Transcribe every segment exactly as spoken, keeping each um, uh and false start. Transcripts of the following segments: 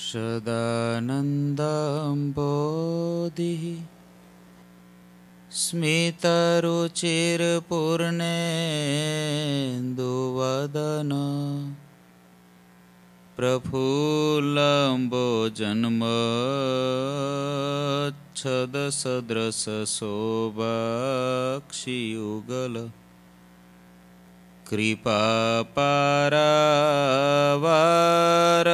सदानन्दं बोधिः स्मितरुचिरपूर्णेन्दुवदनः प्रफुल्लम्बोजन्मच्छदसदृशशोभाक्षियुगलः कृपापारावार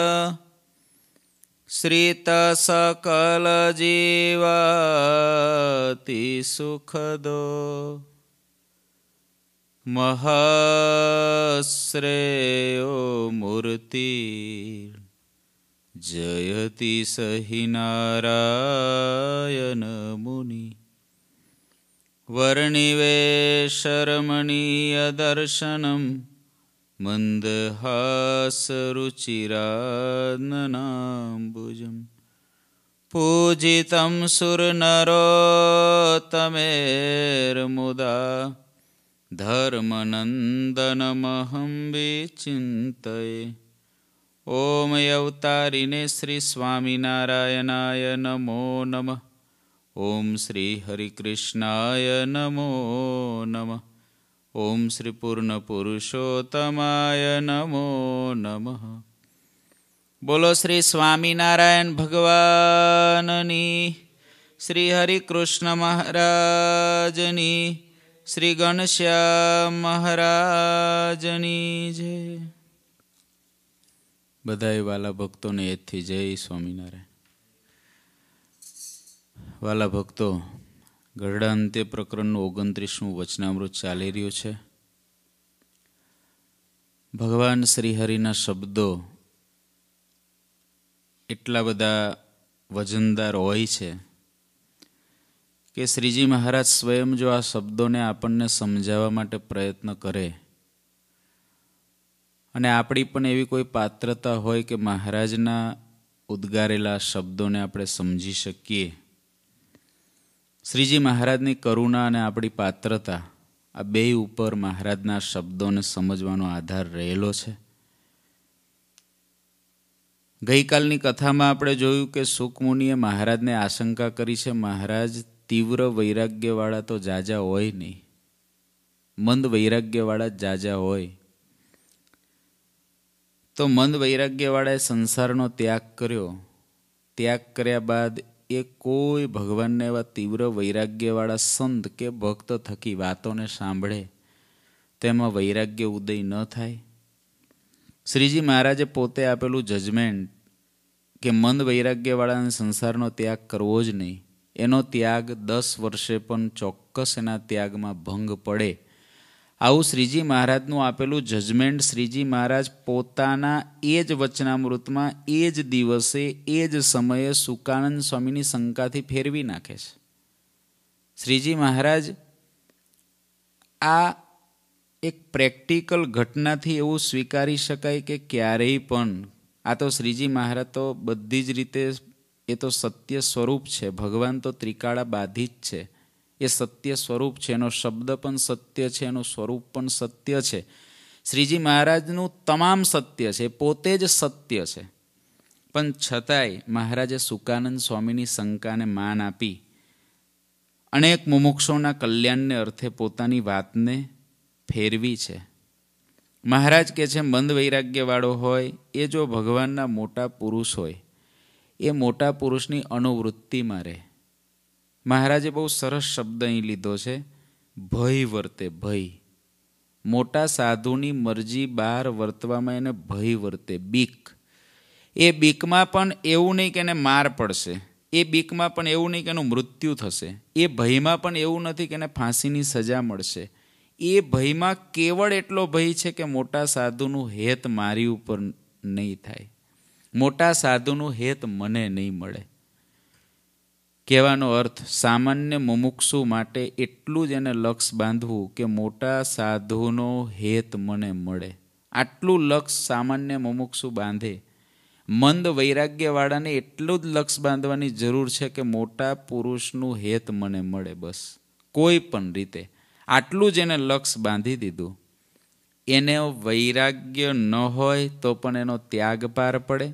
श्रित सकल जीवाति सुखदो महश्रेयो मूर्ति जयति सहि नारायण मुनि वर्णिवेश रमणीय दर्शनम् मंदहासरुचिराननाम्बुजम् पूजितं सुरनरोत्तमेर्मुदा धर्मनन्दनमहं विचिन्तये। ओम अवतारिणे श्री स्वामीनारायणाय नमो नमः। ओम श्री हरिकृष्णाय नमो नमः। ओम श्री पूर्ण पुरुषोत्तमाय नमो नमः। बोलो श्री स्वामीनारायण भगवाननी, श्री हरिकृष्ण महाराजनी, श्री गणश्याम महाराजनी जय। बधाई वाला भक्तों ने यथी जय स्वामीनारायण। वाला भक्तों, ગઢડા અંત્ય પ્રકરણનું ઓગણત્રીસમું વચનામૃત ચાલી રહ્યું છે। ભગવાન શ્રીહરિના શબ્દો એટલા બધા વજનદાર હોય છે કે શ્રીજી મહારાજ સ્વયં જો આ શબ્દોને આપણને સમજાવવા માટે પ્રયત્ન કરે અને આપણી પણ એવી કોઈ પાત્રતા હોય કે મહારાજના ઉદ્ગારેલા શબ્દોને આપણે સમજી શકીએ। श्रीजी महाराज की करुणा और आपड़ी पात्रता आ बे उपर महाराजना शब्दों ने समझवानो आधार रहेलो छे। गई कालनी कथा में आपणे जोयुं के शुकमुनिए महाराज ने आशंका करी छे, महाराज तीव्र वैराग्यवाड़ा तो जाजा होय नहीं, मंद वैराग्यवाड़ा जाजा होय। तो मंद वैराग्यवाड़ाए संसारनो त्याग कर्यो, त्याग कर्या बाद ये कोई भगवान ने वा तीव्र वैराग्यवाड़ा संत के भक्त थकी बातों ने सांभळे तेमां वैराग्य उदय न थाय। श्रीजी महाराजे पोते आपेलू जजमेंट के मंद वैराग्यवाड़ा संसारनो त्याग करवो ज नहीं, एनो त्याग दस वर्षे पण चोक्कस एना त्यागमां भंग पड़े, आवुं श्रीजी महाराजनुं आपेलू जजमेंट श्रीजी महाराज पोताना ए ज वचनामृतमां ए ज दिवसे ए ज समये सुकानंद स्वामीनी शंकाथी फेरवी नाखे छे। श्रीजी महाराज आ एक प्रेक्टिकल घटनाथी एवुं स्वीकारी शकाय के क्यारेय पण आ तो श्रीजी महाराज तो बधी ज रीते ए तो सत्य स्वरूप छे, भगवान तो त्रिकाला बाधी ज छे, ये सत्य स्वरूप है, एनो शब्द पण सत्य है, एनो स्वरूप पण सत्य है। श्रीजी महाराजनु तमाम सत्य है, पोते ज सत्य है, पण छतांय महाराजे सुकानंद स्वामीनी शंकाने मान आपी, अनेक मुमुक्षोना कल्याणने अर्थे पोतानी वातने फेरवी है। महाराज कहे छे मंद वैराग्यवाड़ो होय ए जो भगवानना मोटा पुरुष होय ए मोटा पुरुषनी अनुवृत्ति में रहे। महाराजे बहुत सरस शब्द अहीं लीधो छे, भय वर्ते। भय मोटा साधुनी मरजी बहार वर्तवामां एने भय वर्ते, बीक। ए बीकमां पण एवुं नहीं के एने मार पड़शे, ए बीकमां पण एवुं नहीं के एनुं मृत्यु थशे, ए भयमां पण एवुं नथी के एने फांसीनी सजा मळशे। ए भयमां केवल एटलो भय छे के मोटा साधुनुं हेत मारी उपर नहीं थाय, मोटा साधुनुं हेत मने नहीं मळे। कहेवानो अर्थ सामान्य मुमुक्षु माटे एटलू ज एने लक्ष्य बांधवू के मोटा साधुनो हेत मने मळे, आटलू लक्ष्य सामान्य मुमुक्षु बांधे। मंद वैराग्यवाड़ाने एटलू ज लक्ष्य बांधवानी जरूर छे के मोटा पुरुषनु हेत मने मळे, बस। कोई पण रीते आटलू ज एने लक्ष्य बांधी दीधुं, एने वैराग्य न होय तो पण एनो त्याग पार पड़े,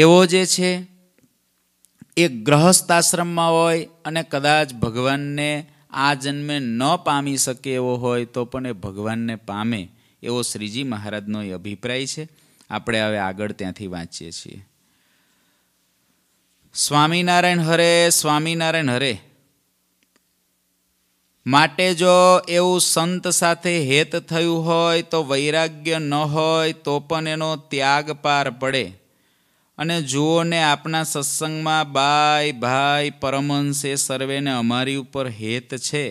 એવો જે છે એ ગ્રહસ્થ આશ્રમમાં હોય અને કદાચ ભગવાનને આ જન્મે ન પામી શકે એવો હોય તો પણ એ ભગવાનને પામે એવો શ્રીજી મહારાજનો એ અભિપ્રાય છે। આપણે હવે આગળ ત્યાંથી વાંચીએ છીએ। સ્વામિનારાયણ હરે સ્વામિનારાયણ હરે। माटे जो एवं संत साथे हेत थयु होय तो वैराग्य न होय तो पण एनो त्याग पार पड़े। अने जुओ ने आपना सत्संग में बाय भाई परमहंसे सर्वे ने अमारी उपर हेत छे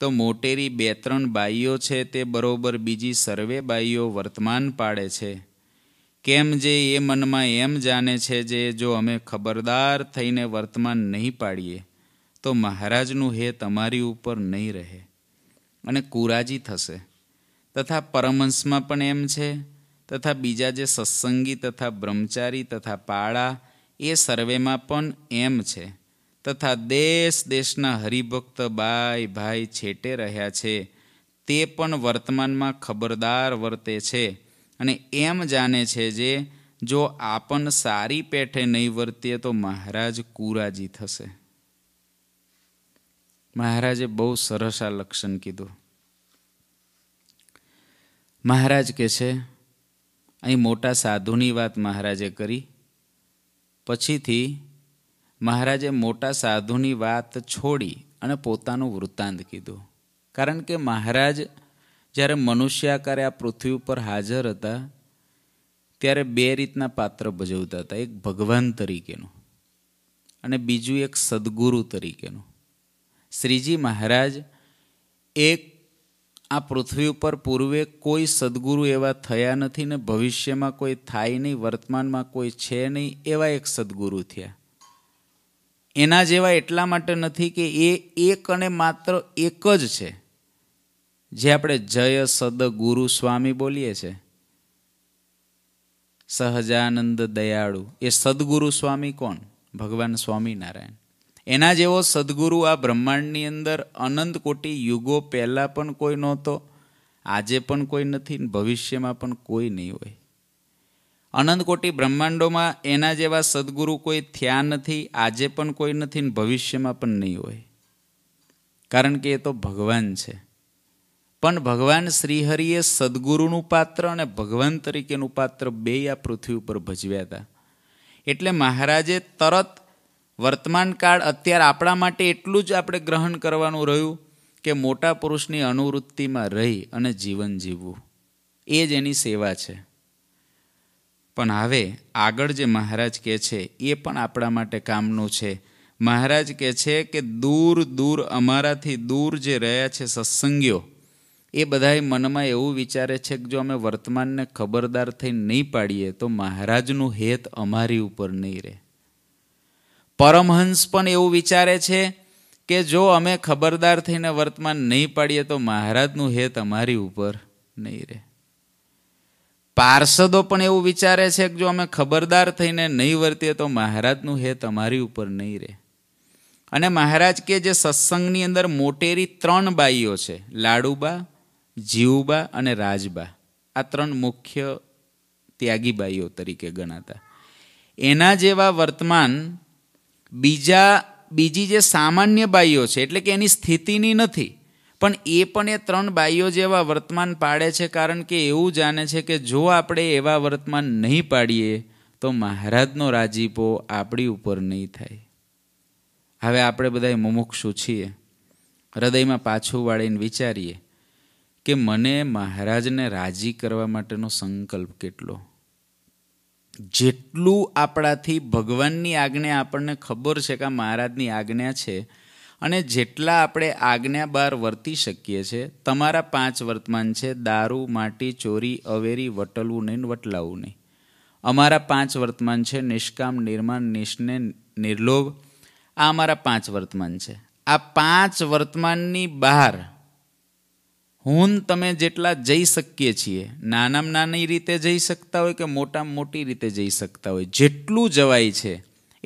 तो मोटेरी बे त्रण बाईओ छे ते बरोबर बीजी सर्वे बाईओ वर्तमान पाड़े छे। केम जे ए मन में एम जाने छे जे जो अमे खबरदार थईने वर्तमान नहीं पाड़ीए तो महाराजनु हे तमारी ऊपर नहीं रहे अने कुराजी थशे। तथा परमहंस में पण एम छे तथा बीजा जे सत्संगी तथा ब्रह्मचारी तथा पाड़ा ए सर्वे में पण एम छे तथा देश देशना हरिभक्त भाई भाई छेटे रह्या छे ते पण वर्तमान में खबरदार वर्ते छे अने एम जाने छे जे जो आपन सारी पेठे नहीं वर्तीए तो महाराज कुराजी थशे। महाराजे बहुत सरस आ लक्षण कीधु। महाराज कहे छे अहीं मोटा साधुनी बात महाराजे करी। पछी थी महाराजे मोटा साधुनी बात छोड़ी अने पोतानुं वृत्तांत कीधु। कारण के महाराज ज्यारे मनुष्याकारे आ पृथ्वी पर हाजर हता त्यारे बे रीतना पात्र भजवता हता। एक भगवान तरीकेनुं अने बीजुं एक सद्गुरु तरीकेनुं। श्रीजी महाराज एक आ पृथ्वी पर पूर्वे कोई सद्गुरु एवा थया नथी ने भविष्य में कोई थाय नहीं, वर्तमान में कोई छे नहीं, एवा एक सद्गुरु थया। एना जेवा एटला माटे नथी कि ए एक अने मात्र एक ज छे जे आपणे जय सद्गुरु स्वामी बोलीए छे। सहजानंद दयाळु ए सद्गुरु स्वामी कोण? भगवान स्वामीनारायण। एना जेवो सद्गुरु आ ब्रह्मांडनी अंदर अनंत कोटी युगों पहला पण कोई नहोतो, आजे पण कोई नथी, भविष्य में पण कोई नहीं होय। अनंत कोटी ब्रह्मांडों में एना जेवा सद्गुरु कोई थया नथी, आजे पण कोई नथी, भविष्य में पण नहीं होय। कारण के ए तो भगवान छे। पण भगवान श्रीहरिए सद्गुरुनु पात्र अने भगवान तरीकेनु पात्र बेय आ पृथ्वी उपर भजव्या हता। एटले महाराजे तरत वर्तमान काल अत्यार आपणा माटे एटलुं ज आपणे ग्रहण करवानुं रह्युं के मोटा पुरुषनी अनुवृत्तिमां रही अने जीवन जीववुं, ए ज एनी सेवा छे। पण हवे आगळ जे महाराज कहे छे ए पण आपणा माटे कामनुं छे। महाराज कहे छे के दूर दूर अमाराथी दूर जे रह्या छे सत्संगीओ ए बधाए मनमां एवुं विचारे छे के जो अमे वर्तमानने खबरदार थईने नहीं पाडीए तो महाराजनुं हेत अमारी उपर नहीं रहे। परमहंस पण एवुं विचारे छे के जो अमे खबरदार थईने वर्तमान नहीं पाड़ीए तो महाराजनुं हेत अमारी उपर नहीं रहे। पार्षदो पण एवुं विचारे छे के जो अमे खबरदार थईने नहीं वर्तीए तो महाराजनुं हेत अमारी उपर नहीं रहे। अने महाराज के जे सत्संगनी अंदर मोटेरी त्रण बाईओ छे, लाडूबा, जीवबा अने राजबा, आ त्रण मुख्य त्यागी बाईओ तरीके गणाता। एना जेवा वर्तमान बीजा बीजी जे सामान्य बाईओ छे एटले के एनी स्थितिनी नथी पण ए पण ए त्रण बाईओ जेवा वर्तमान पाड़े छे। कारण के एवुं जाने छे के जो आपणे एवा वर्तमान नहीं पाड़ीए तो महाराजनो राजीपो आपणी उपर नहीं थाय। हवे आपणे बधाय मुमुक्षु छीए। हृदयमां पाछुं वाळीने विचारीए के मने महाराजने राजी करवा माटेनो संकल्प केटलो। जेटलू आपणाथी भगवाननी आज्ञा आपणने खबर छे के महाराजनी आज्ञा छे अने जेटला आपणे आज्ञा बार वर्ती शकीए छे। तमारा पांच वर्तमान छे, दारू, माटी, चोरी, अवेरी, वटलवू नहीं, वटलावू नहीं। अमारा पांच वर्तमान छे, निष्काम, निर्माण, निष्णे, निर्लोभ। आ अमारा पांच वर्तमान छे। आ पांच वर्तमाननी बहार हूँ तमे जेटला जई शकीए छीए, नानामां नानी रीते जई शकता होय के मोटामां मोटी रीते जई शकता होय, जेटलू जवाय छे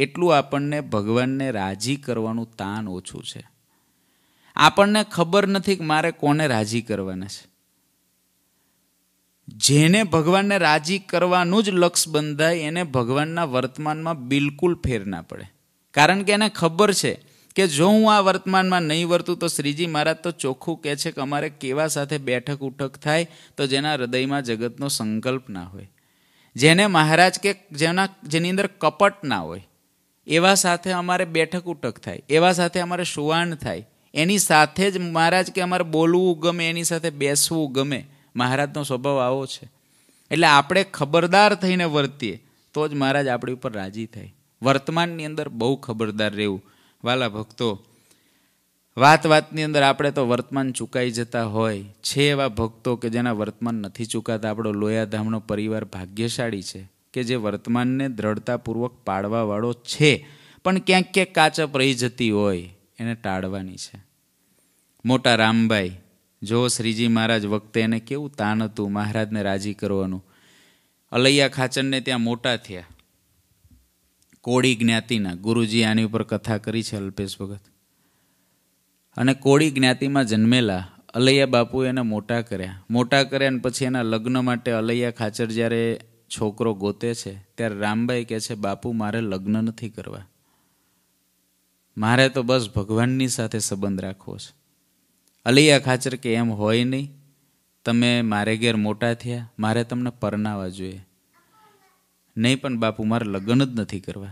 एटलू आपणने भगवानने राजी करवानुं तान ओछुं छे। आपणने खबर नथी के मारे कोने राजी करवाना छे। જેને ભગવાનને રાજી કરવાનું જ લક્ષ્ય બંધાય એને ભગવાનના વર્તમાનમાં બિલકુલ ફેર ના પડે, કારણ કે એને ખબર છે કે જો હું આ વર્તમાનમાં નહીં વર્તું તો શ્રીજી મહારાજ તો ચોખ્ખું કહે છે કે અમારે કેવા સાથે બેઠક ઉઠક થાય તો જેના હૃદયમાં જગતનો સંકલ્પ ના હોય, જેને મહારાજ કે જેના જેની અંદર કપટ ના હોય એવા સાથે અમારે બેઠક ઉઠક થાય, એવા સાથે અમારે સુવાણ થાય, એની સાથે જ મહારાજ કે અમારે બોલવું ગમે, એની સાથે બેસવું ગમે। મહારાજનો સ્વભાવ આવો છે એટલે આપણે ખબરદાર થઈને વર્તીએ તો જ મહારાજ આપણી ઉપર રાજી થાય। વર્તમાનની અંદર બહુ ખબરદાર રહેવું। વાલા ભક્તો, વાત વાતની અંદર આપણે તો વર્તમાન ચૂકાઈ જતા હોય છે, એવા ભક્તો કે જેના વર્તમાન નથી ચૂકાતા। આપણો લોયાધામનો પરિવાર ભાગ્યશાળી છે કે જે વર્તમાનને દ્રઢતાપૂર્વક પાળવાવાળો છે, પણ ક્યાંક ક્યાંક કાચપ રહી જતી હોય એને ટાળવાની છે। મોટા રામભાઈ जो श्रीजी महाराज वखते एने केवुं तान हतुं महाराज ने राजी करवानुं। अलैया खाचर ने त्यां मोटा थया, कोड़ी ज्ञातिना गुरुजी आनी उपर कथा करी छे अल्पेश भगत। अने कोड़ी ज्ञातिमां जन्मेला अलैया बापूए एने मोटा कर्या, मोटा कर्या अने पछी एना लग्न माटे अलैया खाचर ज्यारे छोकरो गोते छे त्यारे रामभाई कहे छे बापू मारे लग्न नथी करवा, मारे तो बस भगवाननी साथे संबंध राखवो छे। अलैया खाचर के एम होय नहीं, तमे मारे घेर मोटा थया मारे तमने परणावा जोईए। नहीं पण बापू मारे लग्न ज नथी करवा,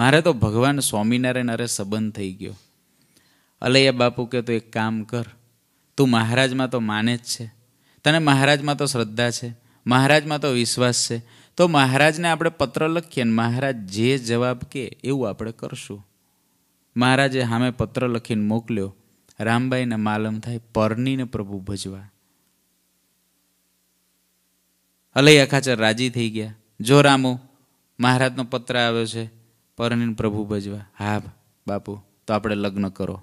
मारे तो भगवान स्वामीनारायण अरे संबंध थई गयो। अलैया बापू के तो एक काम कर, तू महाराज में तो माने ज छे, तने महाराज में तो श्रद्धा छे, महाराज में तो विश्वास छे, तो महाराज ने आपणे पत्र लखीए ने महाराज जे जवाब के एवुं आपणे करशुं। महाराजे सामे पत्र लखीने मोकल्यो। रामबाई ने मालूम थाय परनी ने प्रभु भजवा। अलैया खाचर राजी थी गया, जो रामू महाराज नो पत्र आव्यो छे परनी ने प्रभु भजवा। हाँ बापू तो आपणे लग्न करो।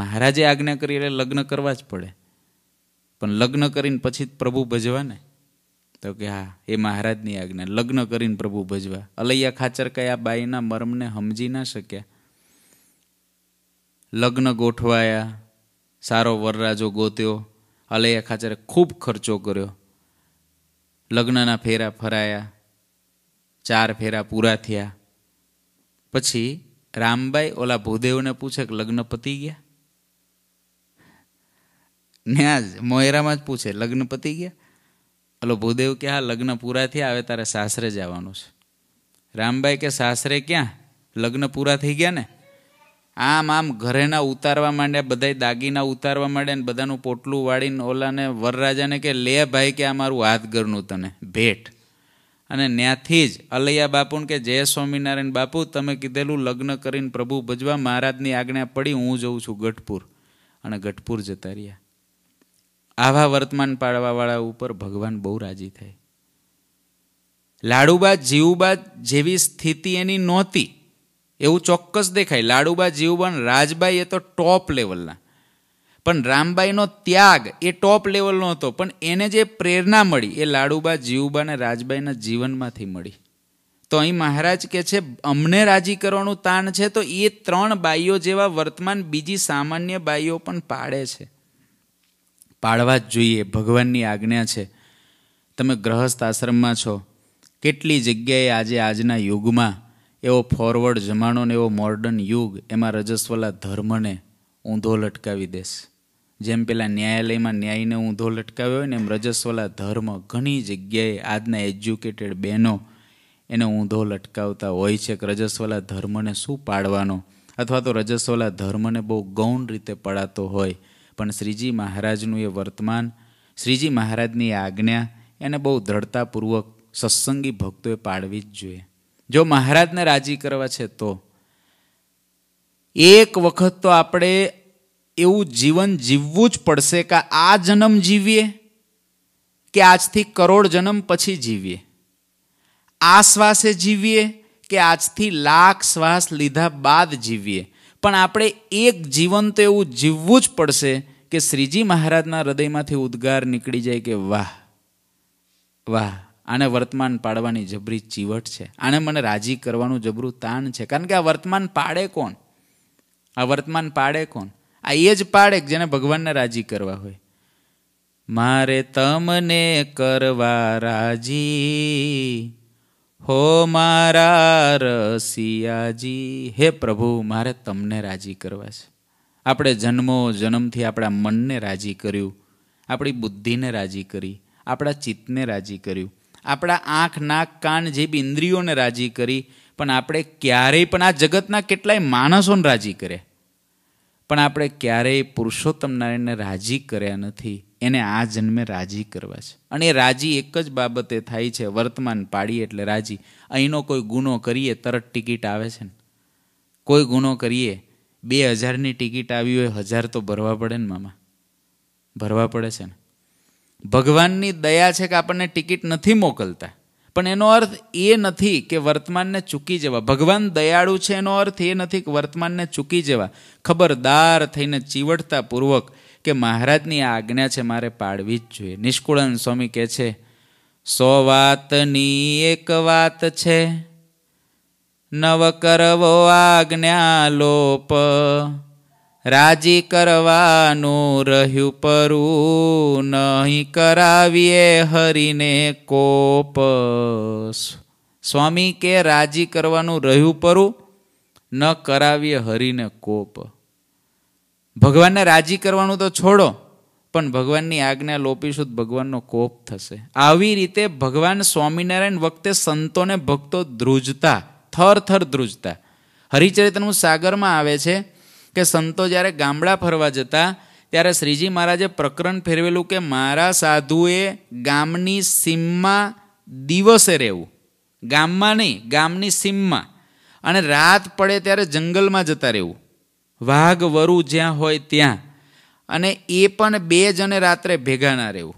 महाराजे आज्ञा करी एटले लग्न करवा ज पड़े, पण लग्न करीने पछी प्रभु भजवा ने? तो के हाँ ए महाराजनी आज्ञा, लग्न करीने प्रभु भजवा। अलैया खाचर कया बाईना मर्मने समजी ना शक्या। लग्न गोठवाया, सारो वरराजो गोत्यो, अलैया खाचरे खूब खर्चो कर्यो, लग्नना फेरा फराया, चार फेरा पूरा थया। पछी रामबाई ओला भूदेवने पूछे के लग्न पती गया ने? आज मोयरामां ज पूछे लग्न पती गया। ओलो भूदेव के हाँ लग्न पूरा थया, हवे तारे सासरे जवानुं छे। रामबाई के सासरे क्यां, लग्न पूरा थई गया ने? आम आम घरेना उतारवा मांड्या, बधाय दागीना उतारवा मांड्या ने बधानु पोटलू वाळीने ओलाने वरराजाने के ले भाई के आ मारू हाथ घरनु तने भेट। अने त्याथी ज अलैया बापूने के जय स्वामीनारायण बापू तमे कीधेलू लग्न करीने प्रभु भजवा, महाराजनी आज्ञा पड़ी, हूँ जऊ छूं गढ़पुर। अने गढ़पुर जता रह्या। आवा वर्तमान पाळवावाळा उपर भगवान बहु राजी थाय। लाडूबा जीवबा जेवी स्थिति एनी नहोती एवं चौक्कस देखाय। लाडूबा जीवबा राजबाई ए तो टॉप लेवलना, पण रामबाईनो त्याग ए टॉप लेवलनो हतो, पण एने जे प्रेरणा मळी ए लाडूबा जीवबा ने राजबाईना जीवनमांथी मळी। तो अहीं महाराज कहे छे अमने राजी करवानुं तान छे, तो ए त्रण बाईओ जेवा वर्तमान बीजी सामान्य बाईओ पण पाड़े छे। पाड़वा ज जोईए, भगवाननी आज्ञा छे। तमे गृहस्थ आश्रममां छो, केटली जग्याए आजे आजना युगमां एवो फॉरवर्ड जमानो ने एवो मॉडर्न युग एमां रजस्वला धर्मने ऊंधो लटकावी देश। जेम पेला न्यायालयमां न्यायीने ऊंधो लटकाव्यो होय ने एम रजस्वला धर्म घणी जग्याए आजना एज्युकेटेड बहनों एने ऊंधो लटकावता होय छे के रजस्वला धर्मने शुं पाळवानो, अथवा तो रजस्वला धर्मने बहु गौण रीते पळातो होय। पण श्रीजी महाराजनुं ए वर्तमान, श्रीजी महाराजनी आज्ञा एने बहु दृढ़तापूर्वक सत्संगी भक्तोए पाळवी ज जोईए। जो महाराज ने राजी करवा छे तो एक वखत तो आपणे एवुं जीवन जीववुं ज पड़शे के आ जन्म जीवीए के आजथी करोड़ जन्म पछी जीवीए, आ श्वासे जीवीए के आजथी लाख श्वास लीधा बाद जीवीए, पण आपणे एक जीवन तो एवुं जीववुं ज पड़शे के श्रीजी महाराजना हृदयमांथी उद्गार निकळी जाय के वाह वाह आने वर्तमान पाड़वानी जबरी चीवट छे, आने मने राजी करवानुं जबरू तान छे। कारण के आ वर्तमान पाड़े कोण? आ वर्तमान पाड़े कोण? आ ए ज पाड़े जेने भगवान ने राजी करवा होय। मारे तमने करवा राजी हो मारा रसियाजी। हे प्रभु, मारे तमने राजी करवा छे। आपणे जन्मो जन्मथी आपणा मनने राजी कर्युं, आपणी बुद्धिने राजी करी, आपणा चित्तने राजी कर्युं, आपणा आँख नाक कान जेवी इंद्रियोने राजी करी, पण आपणे क्यारेय पण आ जगतना केटलाय माणसोने राजी कर्या, पण आपणे क्यारेय पुरुषोत्तम नारायणने राजी कर्या नथी। एने आ जन्मे राजी करवा छे। अने राजी एक ज बाबते थाय छे, वर्तमान पाड़ी एटले राजी। अहींनो कोई गुनो करीए तरत टिकिट आवे छे ने, कोई गुनो करीए बे हज़ार नी टिकिट आवी होय, हज़ार तो भरवा पड़े ने मामा, भरवा पड़े छे ने। भगवाननी दया छे के आपणे टिकिट नथी मोकलता, पण एनो अर्थ ए नथी के वर्तमानने चूकी जवा। भगवान दयाळु छे एनो अर्थ ए नथी के वर्तमानने चूकी जवा। खबरदार थईने चीवटता पूर्वक के महाराजनी आज्ञा छे मारे पाड़वी ज जोईए। निष्कुळानंद स्वामी कहे छे, सो वातनी एक वात छे नव करवो आज्ञा लोप, राजी करवानुं रह्युं परुं, नहीं करावीए हरिने कोप। स्वामी के राजी करवानुं रह्युं परुं, न करावीए हरिने कोप। भगवान ने राजी करवानुं तो छोड़ो, पण भगवाननी आज्ञा लोपीशुं तो भगवाननो कोप थशे। आवी रीते भगवान स्वामीनारायण वखते संतोने भक्तो द्रुजता, थर थर द्रुजता। हरिचरित्रनु सागरमां आवे छे के संतो ज्यारे गामड़ा फरवा जता त्यारे श्रीजी महाराजे प्रकरण फेरवेलुं के मारा साधुए गामनी सीममां दिवसे रहेवुं, गाममां नहीं गामनी सीममां, अने रात पड़े त्यारे जंगलमां जता रहेवुं, वाघ वरु ज्यां होय त्यां, अने ए पण बे जणे रात्रे भेगा ना रहेवुं।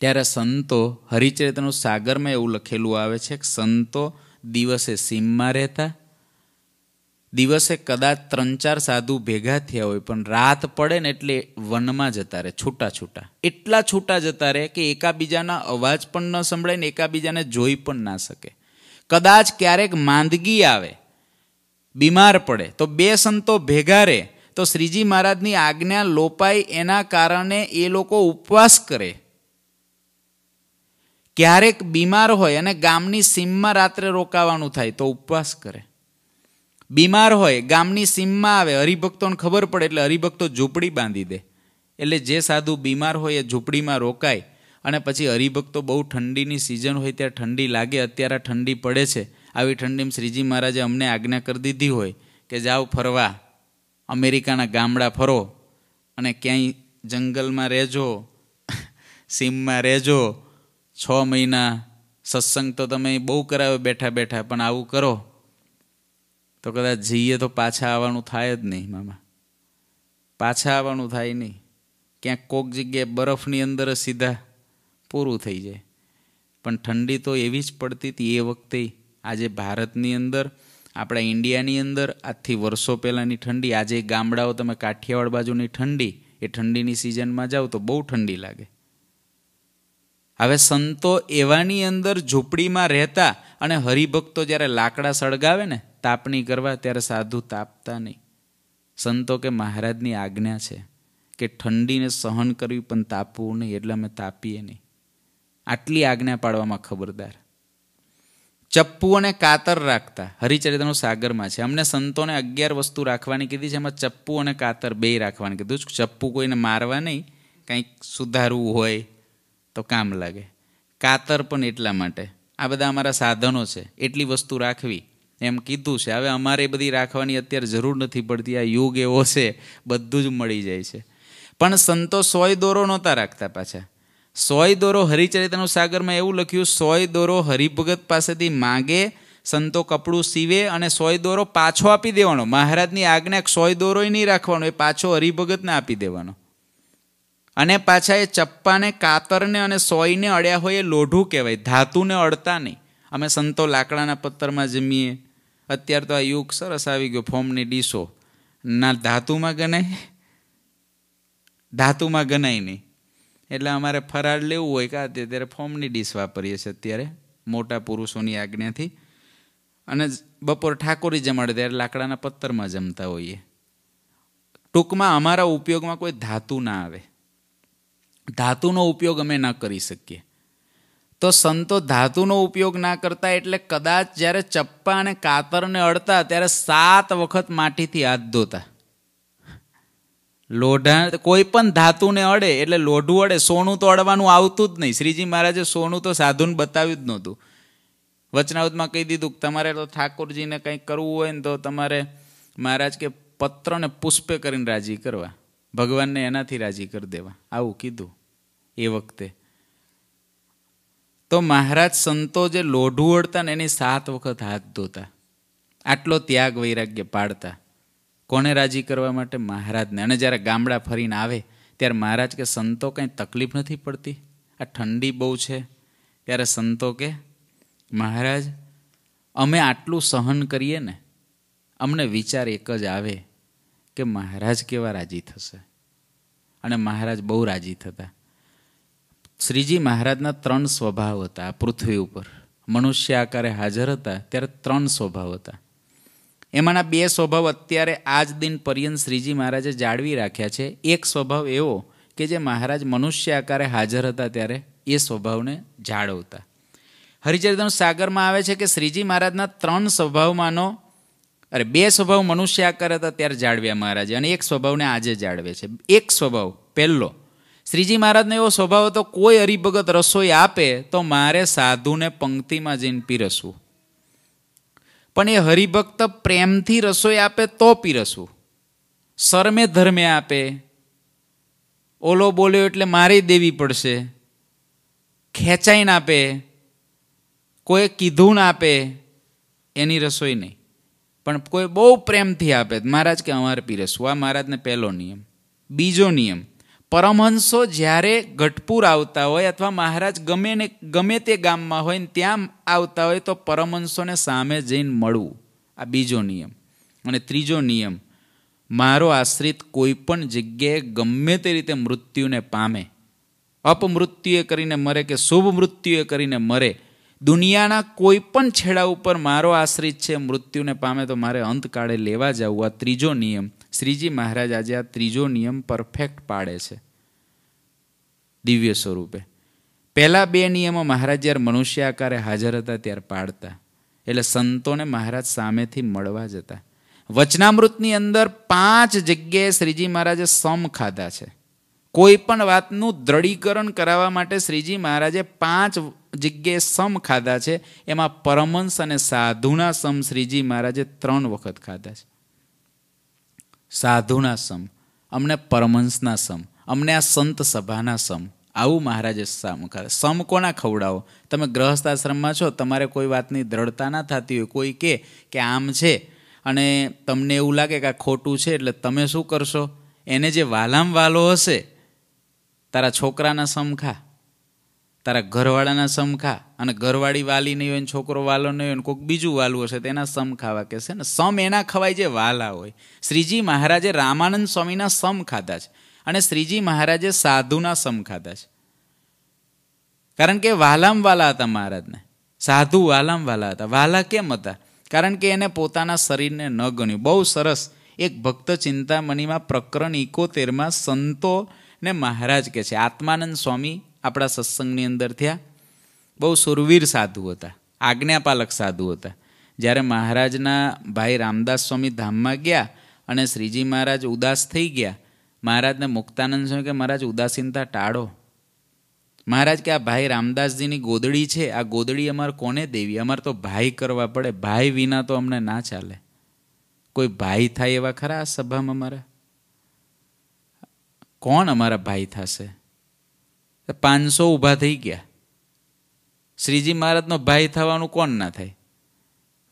त्यारे संतो हरिचरित्रनु सागरमां एवुं लखेलुं आवे छे के संतो दिवसे सीममां रहेता, दिवसे कदाच त्रण चार साधु भेगा थया होय, पण रात पड़े ने एटले वनमां जता रहे, छूटा छूटा, एटला छूटा जता रहे के एकाबीजाना अवाज पण न संभळाय ने एकाबीजाने जोई पण ना शके। कदाच क्यारेक માંદગી આવે, बीमार पड़े तो बे संतो भेगा रहे तो श्रीजी महाराजनी आज्ञा लोपाई, एना कारणे ए लोको उपवास करे। क्यारेक बीमार होय अने गामनी सीममां रात्रे रोकावानुं थाय तो उपवास करे। बीमार होय गामनी सीममां आवे, हरिभक्तोने खबर पड़े एटले हरिभक्तो झूंपड़ी बांधी दे, एटले जे साधु बीमार होय ए झूंपड़ीमां रोकाय, अने पछी हरिभक्तो बहु ठंडीनी सीजन होय त्यारे ठंडी लागे, अत्यारे ठंडी पड़े छे, આવી ઠંડીમાં શ્રીજી મહારાજે અમને આજ્ઞા કરી દીધી હોય કે જાઓ ફરવા, અમેરિકાના ગામડા ફરો અને ક્યાંય જંગલમાં રહેજો, સીમમાં રહેજો, છ મહિના સત્સંગ તો તમે બહુ કરાવે બેઠા બેઠા, પણ આવું કરો તો કદાચ જઈએ તો પાછા આવવાનું થાય જ નહીં મામા, પાછા આવવાનું થાય નહીં, ક્યાંક કોક જગ્યાએ બરફની અંદર સીધા પૂરું થઈ જાય। પણ ઠંડી તો એવી જ પડતી હતી એ વખતે। આજે ભારતની અંદર, આપણા ઇન્ડિયાની અંદર આજથી વર્ષો પહેલાંની ઠંડી, આજે ગામડાઓ તમે કાઠિયાવાડ બાજુની ઠંડી, એ ઠંડીની સિઝનમાં જાઓ તો બહુ ઠંડી લાગે। હવે સંતો એવાની અંદર ઝૂંપડીમાં રહેતા, અને હરિભક્તો જ્યારે લાકડા સળગાવે ને તાપણી કરવા, ત્યારે સાધુ તાપતા નહીં। સંતો કે મહારાજની આજ્ઞા છે કે ઠંડીને સહન કરવી પણ તાપવું નહીં, એટલે અમે તાપીએ નહીં। આટલી આજ્ઞા પાડવામાં ખબરદાર। चप्पू अने कातर राखता, हरिचरित्रनो सागरमां छे। अमने संतोने अगियार वस्तु राखवानी कीधी छे, एमां चप्पू अने कातर बेय राखवानी कीधुं। चप्पू कोईने मारवा नहीं, कंईक सुधारवुं होय तो काम लागे, कातर पण एटला माटे। आ बधा अमारा साधनो छे, एटली वस्तु राखवी एम कीधुं छे। हवे अमारे बधी राखवानी अत्यारे जरूर नथी पडती, आ युग एवो छे बधुं ज मळी जाय छे। पण संतो सोय दोरो नोता राखता। पाछा सोय दोरो हरिचरित्रनो सागरमां एवुं लख्युं, सोय दोरो हरिभगत पासेथी मांगे, संतो कपड़ुं सीवे अने सोय दोरो पाछो आपी देवानो। महाराजनी आज्ञा सोय दोरोय नहीं राखवानो, ए पाछो हरिभगतने आपी देवानो। अने पाछा ए चप्पाने कातरने अने सोयने अड्या होय ए लोढुं कहेवाय, धातुने अडता नहीं। अमे संतो लाकडाना पत्तरमां जमीए, अत्यार तो आ युग सरस आवी गयो, फोमनी डीशो ना धातुमां गणाय, धातुमां गणाय नहीं। एटले अमारे फराळ लेवुं होय का त्यारे फोमनी डीश वापरीए छे त्यारे मोटा पुरुषोनी आज्ञाथी। अने बपोर ठाकोरी जमाडे त्यारे लाकडाना पत्तरमां जमता होईए। टूंकमां अमारा उपयोगमां कोई धातु ना आवे। ધાતુનો ઉપયોગ અમે ન કરી શકીએ। તો સંતો ધાતુનો ઉપયોગ ના કરતા એટલે કદાચ જ્યારે ચપ્પા અને કાતરને અડતા ત્યારે સાત વખત માટીથી હાથ ધોતા। લોઢા કોઈપણ ધાતુને અડે એટલે લોઢું અડે, સોનું તો અડવાનું આવતું જ નહીં। શ્રીજી મહારાજે સોનું તો સાધુને બતાવ્યું જ નહોતું। વચનાવતમાં કહી દીધું કે તમારે તો ઠાકોરજીને કંઈક કરવું હોય ને તો તમારે મહારાજ કે પત્રને પુષ્પે કરીને રાજી કરવા, ભગવાનને એનાથી રાજી કરી દેવા, આવું કીધું એ વખતે। તો મહારાજ સંતો જે લોઢું અડતા ને એની સાત વખત હાથ ધોતા, આટલો ત્યાગ વૈરાગ્ય પાડતા। કોને રાજી કરવા માટે? મહારાજને। અને જ્યારે ગામડા ફરીને આવે ત્યારે મહારાજ કે સંતો કંઈ તકલીફ નથી પડતી, આ ઠંડી બહુ છે? ત્યારે સંતો કે મહારાજ અમે આટલું સહન કરીએ ને, અમને વિચાર એક જ આવે કે મહારાજ કેવા રાજી થશે। અને મહારાજ બહુ રાજી થતા। શ્રીજી મહારાજના ત્રણ સ્વભાવ હતા પૃથ્વી ઉપર, મનુષ્ય આકારે હાજર હતા ત્યારે ત્રણ સ્વભાવ હતા। એમાંના બે સ્વભાવ અત્યારે આજ દિન પર્યંત શ્રીજી મહારાજે જાળવી રાખ્યા છે। એક સ્વભાવ એવો કે જે મહારાજ મનુષ્ય આકારે હાજર હતા ત્યારે એ સ્વભાવને જાળવતા। હરિચરિત્રમ સાગરમાં આવે છે કે શ્રીજી મહારાજના ત્રણ સ્વભાવમાંનો અરે બે સ્વભાવ મનુષ્ય આકાર હતા ત્યારે જાળવ્યા મહારાજે, અને એક સ્વભાવને આજે જાળવે છે। એક સ્વભાવ પહેલો શ્રીજી મહારાજનો એવો સ્વભાવ હતો કોઈ હરિભગત રસોઈ આપે તો મારે સાધુને પંક્તિમાં જઈને પીરસવું, પણ એ હરિભક્ત પ્રેમથી રસોઈ આપે તો પીરસવું, શરમે ધર્મે આપે, ઓલો બોલ્યો એટલે મારે દેવી પડશે, ખેંચાઈને આપે, કોઈ કીધું ના આપે એની રસોઈ નહીં, પણ કોઈ બહુ પ્રેમથી આપે મહારાજ કે અમારે પીરસવું। આ મહારાજને પહેલો નિયમ। બીજો નિયમ, પરમહંસો જ્યારે ગઢપુર આવતા હોય અથવા મહારાજ ગમે ને ગમે તે ગામમાં હોય ને ત્યાં આવતા હોય તો પરમહંસોને સામે જઈને મળવું, આ બીજો નિયમ। અને ત્રીજો નિયમ, મારો આશ્રિત કોઈ પણ જગ્યાએ ગમે તે રીતે મૃત્યુને પામે, અપમૃત્યુએ કરીને મરે કે શુભ મૃત્યુએ કરીને મરે, દુનિયાના કોઈ પણ છેડા ઉપર મારો આશ્રિત છે મૃત્યુને પામે તો મારે અંતકાળે લેવા જવું, આ ત્રીજો નિયમ। શ્રીજી મહારાજ આજે આ ત્રીજો નિયમ પરફેક્ટ પાડે છે દિવ્ય સ્વરૂપે। પહેલા બે નિયમો મહારાજ જ્યારે મનુષ્ય આકારે હાજર હતા ત્યારે પાડતા, એટલે સંતોને મહારાજ સામેથી મળવા જતા। વચનામૃતની અંદર પાંચ જગ્યાએ શ્રીજી મહારાજે સમ ખાધા છે। કોઈ પણ વાતનું દ્રઢીકરણ કરાવવા માટે શ્રીજી મહારાજે પાંચ જગ્યાએ સમ ખાધા છે, એમાં પરમહંસ અને સાધુના સમ શ્રીજી મહારાજે ત્રણ વખત ખાધા છે। સાધુના સમ, અમને પરમહંસના સમ, અમને આ સંત સભાના સમ, આવું મહારાજે સમ ખાધા। સમ કોના ખવડાવો? તમે ગ્રહસ્થ આશ્રમમાં છો, તમારે કોઈ વાતની દ્રઢતા ના થતી હોય, કોઈ કહે કે આમ છે અને તમને એવું લાગે કે આ ખોટું છે, એટલે તમે શું કરશો? એને જે વાલામ વાલો હશે તારા છોકરાના સમ ખા, તારા ઘરવાળાના સમ ખા, અને ઘરવાળી વાલી નહીં હોય ને છોકરો વાલો નહીં હોય ને કોઈક બીજું વાલું હશે તેના સમ ખાવા કહેશે ને। સમ એના ખવાય જે વાલા હોય। શ્રીજી મહારાજે રામાનંદ સ્વામીના સમ ખાધા છે અને શ્રીજી મહારાજે સાધુના સમ ખાધા છે, કારણ કે વાલામ વાલા હતા મહારાજને, સાધુ વાલામ વાલા હતા। વાલા કેમ હતા? કારણ કે એને પોતાના શરીરને ન ગણ્યું। બહુ સરસ એક ભક્ત ચિંતામણીમાં પ્રકરણ એકોતેરમાં સંતોને મહારાજ કહે છે, આત્માનંદ સ્વામી આપણા સત્સંગની અંદર થયા, બહુ સુરવીર સાધુ હતા, આજ્ઞાપાલક સાધુ હતા। જ્યારે મહારાજના ભાઈ રામદાસ સ્વામી ધામમાં ગયા અને શ્રીજી મહારાજ ઉદાસ થઈ ગયા, મહારાજને મુક્તાનંદ સ્વામી કે મહારાજ ઉદાસીનતા ટાળો। મહારાજ કે આ ભાઈ રામદાસજીની ગોદડી છે, આ ગોદડી અમારે કોને દેવી? અમારે તો ભાઈ કરવા પડે, ભાઈ વિના તો અમને ના ચાલે। કોઈ ભાઈ થાય એવા ખરા આ સભામાં? અમારા કોણ અમારા ભાઈ થશે? પાંચસો ઊભા થઈ ગયા। શ્રીજી મહારાજનો ભાઈ થવાનું કોણ ના થાય?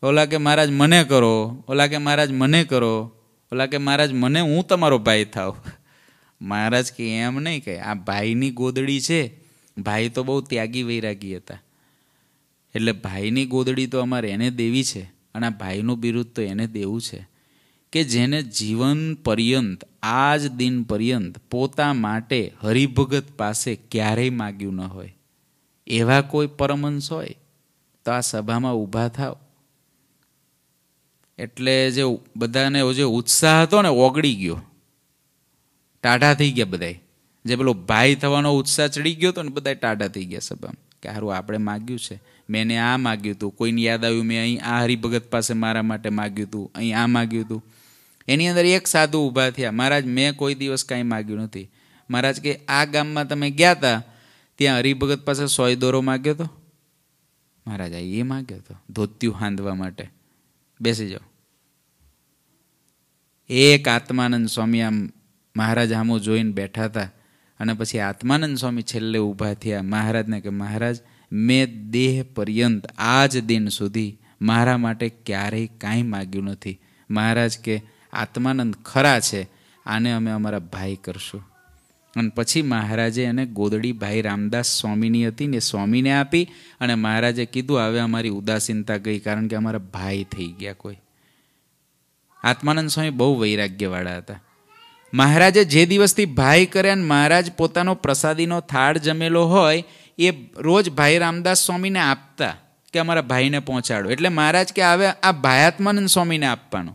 ઓલા કે મહારાજ મને કરો, ઓલા કે મહારાજ મને કરો, ઓલા કે મહારાજ મને, હું તમારો ભાઈ થાવ। મહારાજ કે એમ નહીં, કહે આ ભાઈની ગોદડી છે। ભાઈ તો બહુ ત્યાગી વૈરાગી હતા, એટલે ભાઈની ગોદડી તો અમારે એને દેવી છે અને આ ભાઈનું બિરુદ તો એને દેવું છે કે જેને જીવન પર્યંત આજ દિન પર્યંત પોતા માટે હરિભગત પાસે ક્યારેય માગ્યું ન હોય, એવા કોઈ પરમહંસ હોય તો આ સભામાં ઊભા થાવ। એટલે જે બધાને જે ઉત્સાહ હતો ને ઓગળી ગયો, ટાઢા થઈ ગયા બધા। જે પેલો ભાઈ થવાનો ઉત્સાહ ચડી ગયો હતો ને બધા ટાટા થઈ ગયા સભામાં કે હારું આપણે માગ્યું છે, મેં એને આ માગ્યું હતું, કોઈને યાદ આવ્યું મેં અહીં આ હરિભગત પાસે મારા માટે માગ્યું હતું, અહીં આ માગ્યું હતું. એની અંદર એક સાધુ ઊભા થયા, મહારાજ મેં કોઈ દિવસ કાંઈ માગ્યું નથી. મહારાજ કે આ ગામમાં તમે ગયા હતા ત્યાં હરિભગત પાસે સોય દોરો માગ્યો હતો? મહારાજ એ માગ્યો હતો ધોત્યું હાંધવા માટે. બેસી જાઓ. એક આત્માનંદ સ્વામી આમ મહારાજ આમો જોઈને બેઠા હતા અને પછી આત્માનંદ સ્વામી છેલ્લે ઊભા થયા મહારાજને કે મહારાજ મેં દેહ પર્યંત આજ દિન સુધી મારા માટે ક્યારેય કાંઈ માગ્યું નથી. મહારાજ કે આત્માનંદ ખરા છે, આને અમે અમારા ભાઈ કરશું. અને પછી મહારાજે એને ગોદડી ભાઈ રામદાસ સ્વામીની હતી ને સ્વામીને આપી અને મહારાજે કીધું હવે અમારી ઉદાસીનતા ગઈ, કારણ કે અમારા ભાઈ થઈ ગયા કોઈ. આત્માનંદ સ્વામી બહુ વૈરાગ્યવાળા હતા. મહારાજે જે દિવસથી ભાઈ કર્યા ને મહારાજ પોતાનો પ્રસાદીનો થાળ જમેલો હોય એ રોજ ભાઈ રામદાસ સ્વામીને આપતા કે અમારા ભાઈને પહોંચાડો. એટલે મહારાજ કે હવે આ ભાઈ આત્માનંદ સ્વામીને આપવાનો.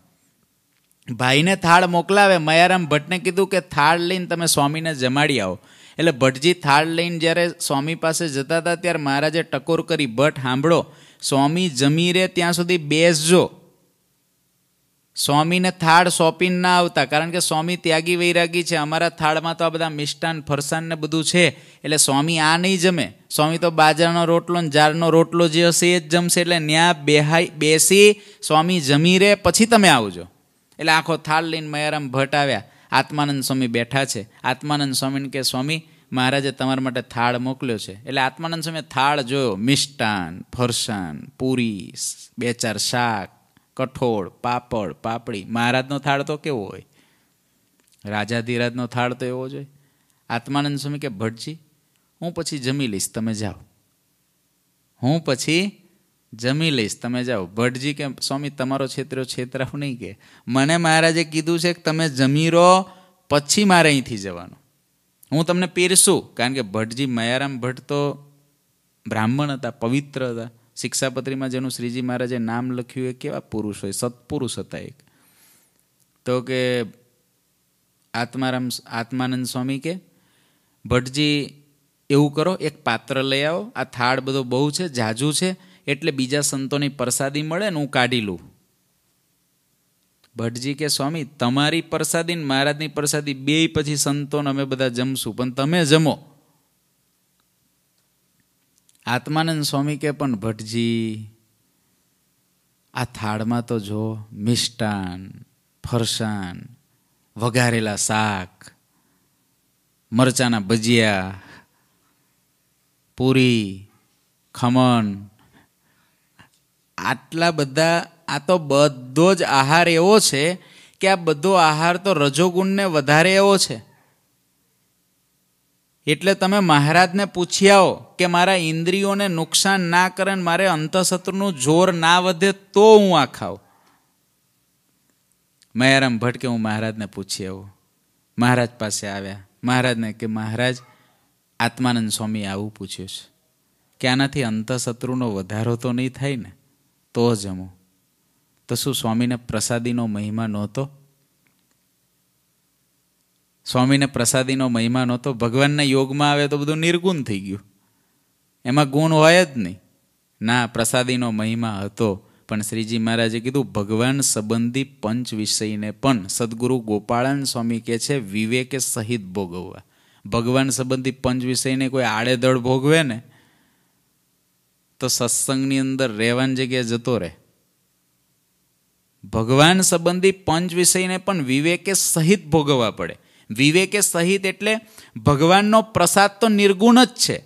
ભાઈને થાળ મોકલાવે. મયારામ ભટ્ટને કીધું કે થાળ લઈને તમે સ્વામીને જમાડી આવો. એટલે ભટ્ટજી થાળ લઈને જ્યારે સ્વામી પાસે જતા હતા ત્યારે મહારાજે ટકોર કરી, ભટ્ટ સાંભળો, સ્વામી જમી રહે ત્યાં સુધી બેસજો, સ્વામીને થાળ સોંપીને ના આવતા, કારણ કે સ્વામી ત્યાગી વૈરાગી છે, અમારા થાળમાં તો આ બધા મિષ્ટાન ફરસાણ ને બધું છે એટલે સ્વામી આ નહીં જમે, સ્વામી તો બાજરાનો રોટલો ને જારનો રોટલો જે હશે એ જ જમશે, એટલે ત્યાં બેહાઈ બેસી સ્વામી જમી રહે પછી તમે આવજો. એટલે આખો થાળ લઈને મયારામ ભટ્ટ આવ્યા. આત્માનંદ સ્વામી બેઠા છે. આત્માનંદ સ્વામીને કે સ્વામી મહારાજે તમારા માટે થાળ મોકલ્યો છે. એટલે આત્માનંદ સ્વામીએ થાળ જોયો, મિષ્ટાન ફરસાણ પૂરી બે ચાર શાક કઠોળ પાપડ પાપડી. મહારાજનો થાળ તો કેવો હોય? રાજાધિરાજનો થાળ તો એવો જ હોય. આત્માનંદ સ્વામી કે ભટ્ટજી હું પછી જમી લઈશ તમે જાઓ, હું પછી જમી લઈશ તમે જાઓ. ભટ્ટજી કે સ્વામી તમારો છેતર્યો છેતરાવ નહીં, કે મને મહારાજે કીધું છે કે તમે જમી રહો પછી મારે અહીંથી જવાનું, હું તમને પીરશું. કારણ કે ભટ્ટજી મયારામ ભટ્ટ તો બ્રાહ્મણ હતા, પવિત્ર હતા. શિક્ષાપત્રીમાં જેનું શ્રીજી મહારાજે નામ લખ્યું એ કેવા પુરુષ હોય, સત્પુરુષ હતા એક. તો કે આત્મારામ આત્માનંદ સ્વામી કે ભટ્ટજી એવું કરો એક પાત્ર લઈ આવો, આ થાળ બધો બહુ છે જાજુ છે એટલે બીજા સંતોની પ્રસાદી મળે ને હું કાઢી લઉં. ભટ્ટજી કે સ્વામી તમારી પ્રસાદી ને મહારાજની પ્રસાદી બે પછી સંતોને અમે બધા જમશું, પણ તમે જમો. આત્માનંદ સ્વામી કે પણ ભટ્ટજી આ થાળમાં તો જો મિષ્ટાન ફરસાણ વઘારેલા શાક મરચાના ભજીયા પૂરી ખમણ આટલા બધા, આ તો બધો જ આહાર એવો છે કે આ બધો આહાર તો રજોગુણને વધારે એવો છે. એટલે તમે મહારાજને પૂછી આવો કે મારા ઇન્દ્રિયોને નુકસાન ના કરે ને મારે અંતઃશત્રુનું જોર ના વધે તો હું આ ખાઉં. મયારામ ભટ્ટ કે હું મહારાજને પૂછી આવું. મહારાજ પાસે આવ્યા. મહારાજને કે મહારાજ આત્માનંદ સ્વામી આવું પૂછ્યું છે કે આનાથી અંતઃશત્રુનો વધારો તો નહીં થાય ને તો જમો. તો શું સ્વામીને પ્રસાદીનો મહિમા નહોતો? સ્વામીને પ્રસાદીનો મહિમા નહોતો? ભગવાનના યોગમાં આવે તો બધું નિર્ગુણ થઈ ગયું, એમાં ગુણ હોય જ નહીં. ના, પ્રસાદીનો મહિમા હતો. પણ શ્રીજી મહારાજે કીધું ભગવાન સંબંધી પંચ વિષયને પણ સદગુરુ ગોપાળાનંદ સ્વામી કહે છે વિવેકે સહિત ભોગવવા. ભગવાન સંબંધી પંચ વિષયને કોઈ આડેધડ ભોગવે ને તો સત્સંગની અંદર રહેવાની જગ્યાએ જતો રહે. ભગવાન સંબંધી પંચ વિષયને પણ વિવેકે સહિત ભોગવવા પડે. વિવેકે સહિત એટલે ભગવાનનો પ્રસાદ તો નિર્ગુણ જ છે.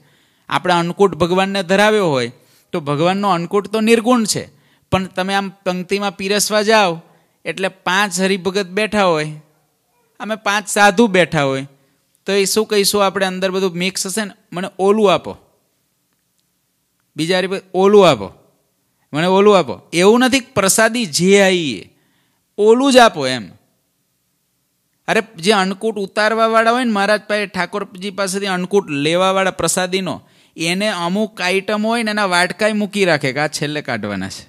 આપણે અન્નકૂટ ભગવાનને ધરાવ્યો હોય તો ભગવાનનો અન્નકૂટ તો નિર્ગુણ છે, પણ તમે આમ પંક્તિમાં પીરસવા જાઓ એટલે પાંચ હરિભગત બેઠા હોય, અમે પાંચ સાધુ બેઠા હોય તો એ શું કહીશું આપણે? અંદર બધું મિક્સ હશે ને, મને ઓલું આપો, બીજા હરિભગત ઓલું આપો, મને ઓલું આપો. એવું નથી પ્રસાદી જે આવી એ ઓલું જ આપો એમ. અરે જે અન્નકૂટ ઉતારવાવાળા હોય ને મહારાજ પાસે, ઠાકોરજી પાસેથી અન્નકૂટ લેવાવાળા પ્રસાદીનો, એને અમુક આઈટમ હોય ને એના વાટકાય મૂકી રાખે કે આ છેલ્લે કાઢવાના છે.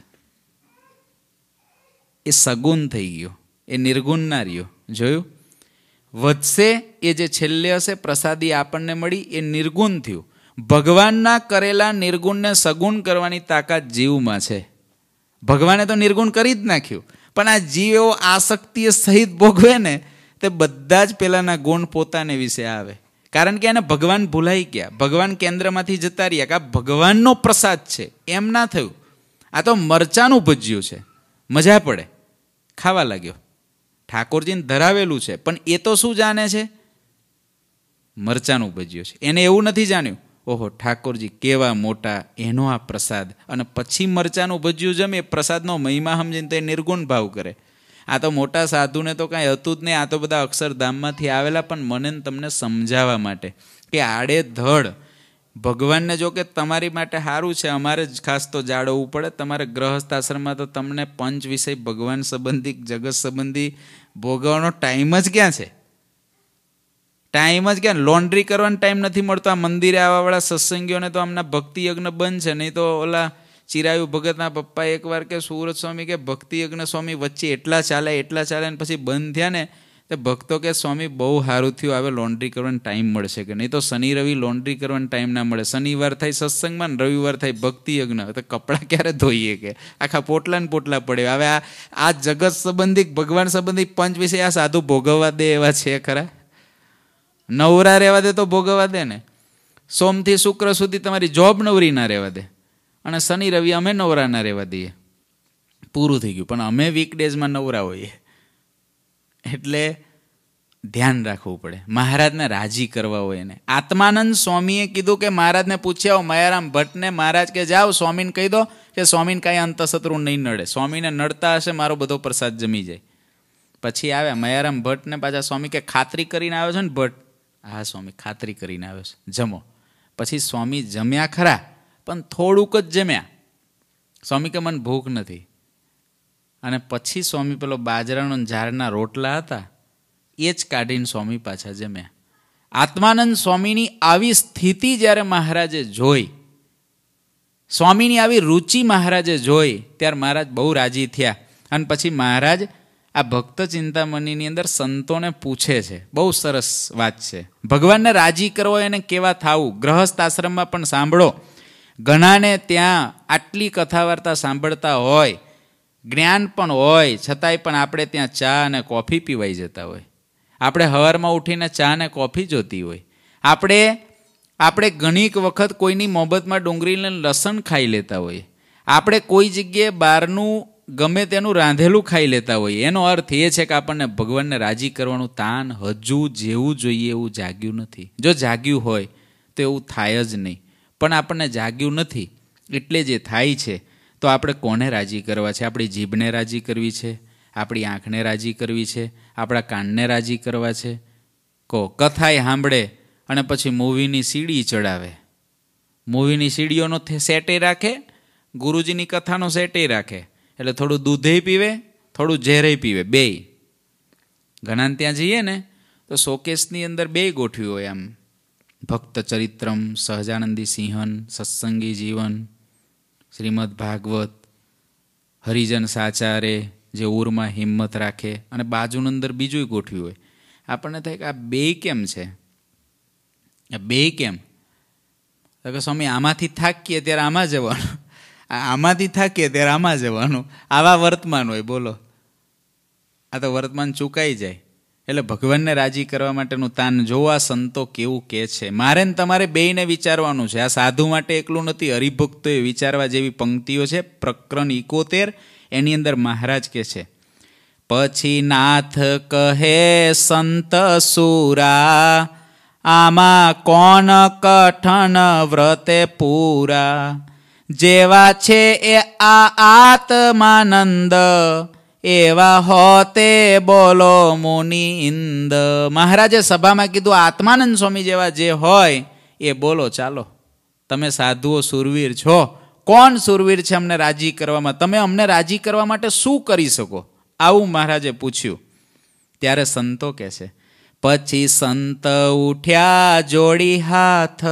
એ સગુણ થઈ ગયો, એ નિર્ગુણ ના રહ્યો. જોયું? વધશે એ જે છેલ્લે હશે પ્રસાદી આપણને મળી એ નિર્ગુણ થયું। ભગવાનના કરેલા નિર્ગુણને સગુણ કરવાની તાકાત જીવમાં છે। ભગવાને તો નિર્ગુણ કરી જ નાખ્યું પણ આ જીવ એવો આસક્તિએ સહિત ભોગવે ને તે બધા જ પહેલાના ગુણ પોતાને વિશે આવે કારણ કે એને ભગવાન ભૂલાઈ ગયા, ભગવાન કેન્દ્રમાંથી જતા રહ્યા કે આ ભગવાનનો પ્રસાદ છે એમ ના થયું, આ તો મરચાનું ભજ્યું છે મજા પડે ખાવા લાગ્યો। ઠાકોરજીને ધરાવેલું છે પણ એ તો શું જાણે છે મરચાનું ભજ્યું છે, એને એવું નથી જાણ્યું ઓહો ઠાકોરજી કેવા મોટા એનો આ પ્રસાદ, અને પછી મરચાનું ભજ્યું જમે પ્રસાદનો મહિમા સમજીને તો એ નિર્ગુણ ભાવ કરે। આ તો મોટા સાધુને તો કાંઈ હતું જ નહીં, આ તો બધા અક્ષરધામમાંથી આવેલા પણ મને તમને સમજાવવા માટે કે આડેધડ ભગવાનને જો કે તમારી માટે સારું છે અમારે જ ખાસ તો જાળવવું પડે, તમારે ગ્રહસ્થાશ્રમમાં તો તમને પંચ વિષય ભગવાન સંબંધી જગત સંબંધી ભોગવવાનો ટાઈમ જ ક્યાં છે, ટાઈમ જ ક્યાં, લોન્ડ્રી કરવાનો ટાઈમ નથી મળતો। આ મંદિરે આવવાવાળા સત્સંગીઓને તો આમના ભક્તિ યજ્ઞ બંધ છે, નહીં તો ઓલા ચિરાયુ ભગતના પપ્પા એકવાર કે સુરત સ્વામી કે ભક્તિ યજ્ઞ સ્વામી વચ્ચે એટલા ચાલે એટલા ચાલે ને પછી બંધ થયા ને तो भक्तों के स्वामी बहु सारू थी हमें लॉन्ड्री करने टाइम मळशे के नहीं तो शनि रवि लॉन्ड्री करने टाइम ना मळे, शनिवार थाय सत्संग में रविवार थाय भक्ति यज्ञ तो कपड़ा क्यारे धोईए के आखा पोटला ने पोटला पड़े। हवे आ आ जगत संबंधी भगवान संबंधी पंच विषय आ साधु भोगववा दे एवा छे खरा? नवरा रहेवा दे तो भोगववा दे ने, सोम थी शुक्र सुधी तमारी जॉब नवरी ना रहेवा दे अने शनि रवि अमे नवरा ना रहेवा दीए, पूरुं थई गयुं पण अमे वीकडेज में नवरा होईए એટલે ધ્યાન રાખવું પડે, મહારાજને રાજી કરવા હોય એને। આત્માનંદ સ્વામીએ કીધું કે મહારાજને પૂછ્યા મયારામ ભટ્ટને, મહારાજ કે જાઓ સ્વામીને કહી દો કે સ્વામીને કાંઈ અંતઃશત્રુ નહીં નડે, સ્વામીને નડતા હશે મારો બધો પ્રસાદ જમી જાય। પછી આવે મયારામ ભટ્ટને પાછા સ્વામી કે ખાતરી કરીને આવ્યો છે ને ભટ્ટ? હા સ્વામી ખાતરી કરીને આવ્યો છે, જમો। પછી સ્વામી જમ્યા ખરા પણ થોડુંક જ જમ્યા, સ્વામી કે મને ભૂખ નથી। અને પછી સ્વામી પેલો બાજરાનો ઝાડના રોટલા હતા એ જ કાઢીને સ્વામી પાછા જમ્યા। આત્માનંદ સ્વામીની આવી સ્થિતિ જ્યારે મહારાજે જોઈ, સ્વામીની આવી રુચિ મહારાજે જોઈ ત્યારે મહારાજ બહુ રાજી થયા। અને પછી મહારાજ આ ભક્ત ચિંતામણીની અંદર સંતોને પૂછે છે, બહુ સરસ વાત છે। ભગવાનને રાજી કરવો એને કેવા થવું, ગ્રહસ્થ આશ્રમમાં પણ સાંભળો, ઘણાને ત્યાં આટલી કથા વાર્તા સાંભળતા હોય જ્ઞાન પણ હોય છતાંય પણ આપણે ત્યાં ચા અને કોફી પીવાઈ જતા હોય, આપણે હવારમાં ઉઠીને ચા અને કોફી જોતી હોય, આપણે આપણે ઘણીક વખત કોઈની મોહબતમાં ડુંગળીને લસણ ખાઈ લેતા હોય, આપણે કોઈ જગ્યાએ બહારનું ગમે તેનું રાંધેલું ખાઈ લેતા હોય। એનો અર્થ એ છે કે આપણને ભગવાનને રાજી કરવાનું તાન હજુ જેવું જોઈએ એવું જાગ્યું નથી। જો જાગ્યું હોય તો એવું થાય જ નહીં, પણ આપણને જાગ્યું નથી એટલે જે થાય છે। તો આપણે કોને રાજી કરવા છે? આપણી જીભને રાજી કરવી છે, આપણી આંખને રાજી કરવી છે, આપણા કાનને રાજી કરવા છે। કહો કથાએ સાંભળે અને પછી મૂવીની સીડી ચડાવે, મૂવીની સીડીઓનો સેટે રાખે, ગુરુજીની કથાનો સેટે રાખે, એટલે થોડું દૂધે પીવે થોડું ઝેરે પીવે બેય। ઘણાને ત્યાં જઈએ ને તો શોકેસની અંદર બેય ગોઠવ્યું હોય આમ, ભક્ત ચરિત્રમ, સહજાનંદી સિંહન, સત્સંગી જીવન, શ્રીમદ ભાગવત, હરિજન સાચારે જે ઉરમાં હિંમત રાખે, અને બાજુની અંદર બીજું ગોઠવ્યું હોય। આપણને થાય કે આ બે કેમ છે, આ બે કેમ? તો કે સ્વામી આમાંથી થાકીએ ત્યારે આમાં જવાનું, આમાંથી થાકીએ ત્યારે આમાં જવાનું, આવા વર્તમાન હોય બોલો। આ તો વર્તમાન ચૂકાઈ જાય। એટલે ભગવાનને રાજી કરવા માટેનું તાન જોવા સંતો કેવું કહે છે। મારે ને તમારે બેયને વિચારવાનું છે, આ સાધુ માટે એકલું નથી, હરિભક્તોએ વિચારવા જેવી પંક્તિઓ છે પ્રકરણ ઇકોતેર, એની અંદર મહારાજ કહે છે પછી નાથ કહે સંત સુરા આમાં કોણ કઠણ વ્રતે પૂરા જેવા છે એ આ આત્માનંદ एवा होते बोलो मुनिंद। महाराजे सभा में कीधु आत्मानंद स्वामी जेवा जे होय ए बोलो। चालो तमे साधुओ सुरवीर छो, कोण सुरवीर छे अमने राजी करवामां, तमे अमने राजी करवा माटे शुं करी शको, आवुं महाराजे पूछ्युं। त्यारे संतो कहे छे पछी संत उठ्या जोड़ी हाथ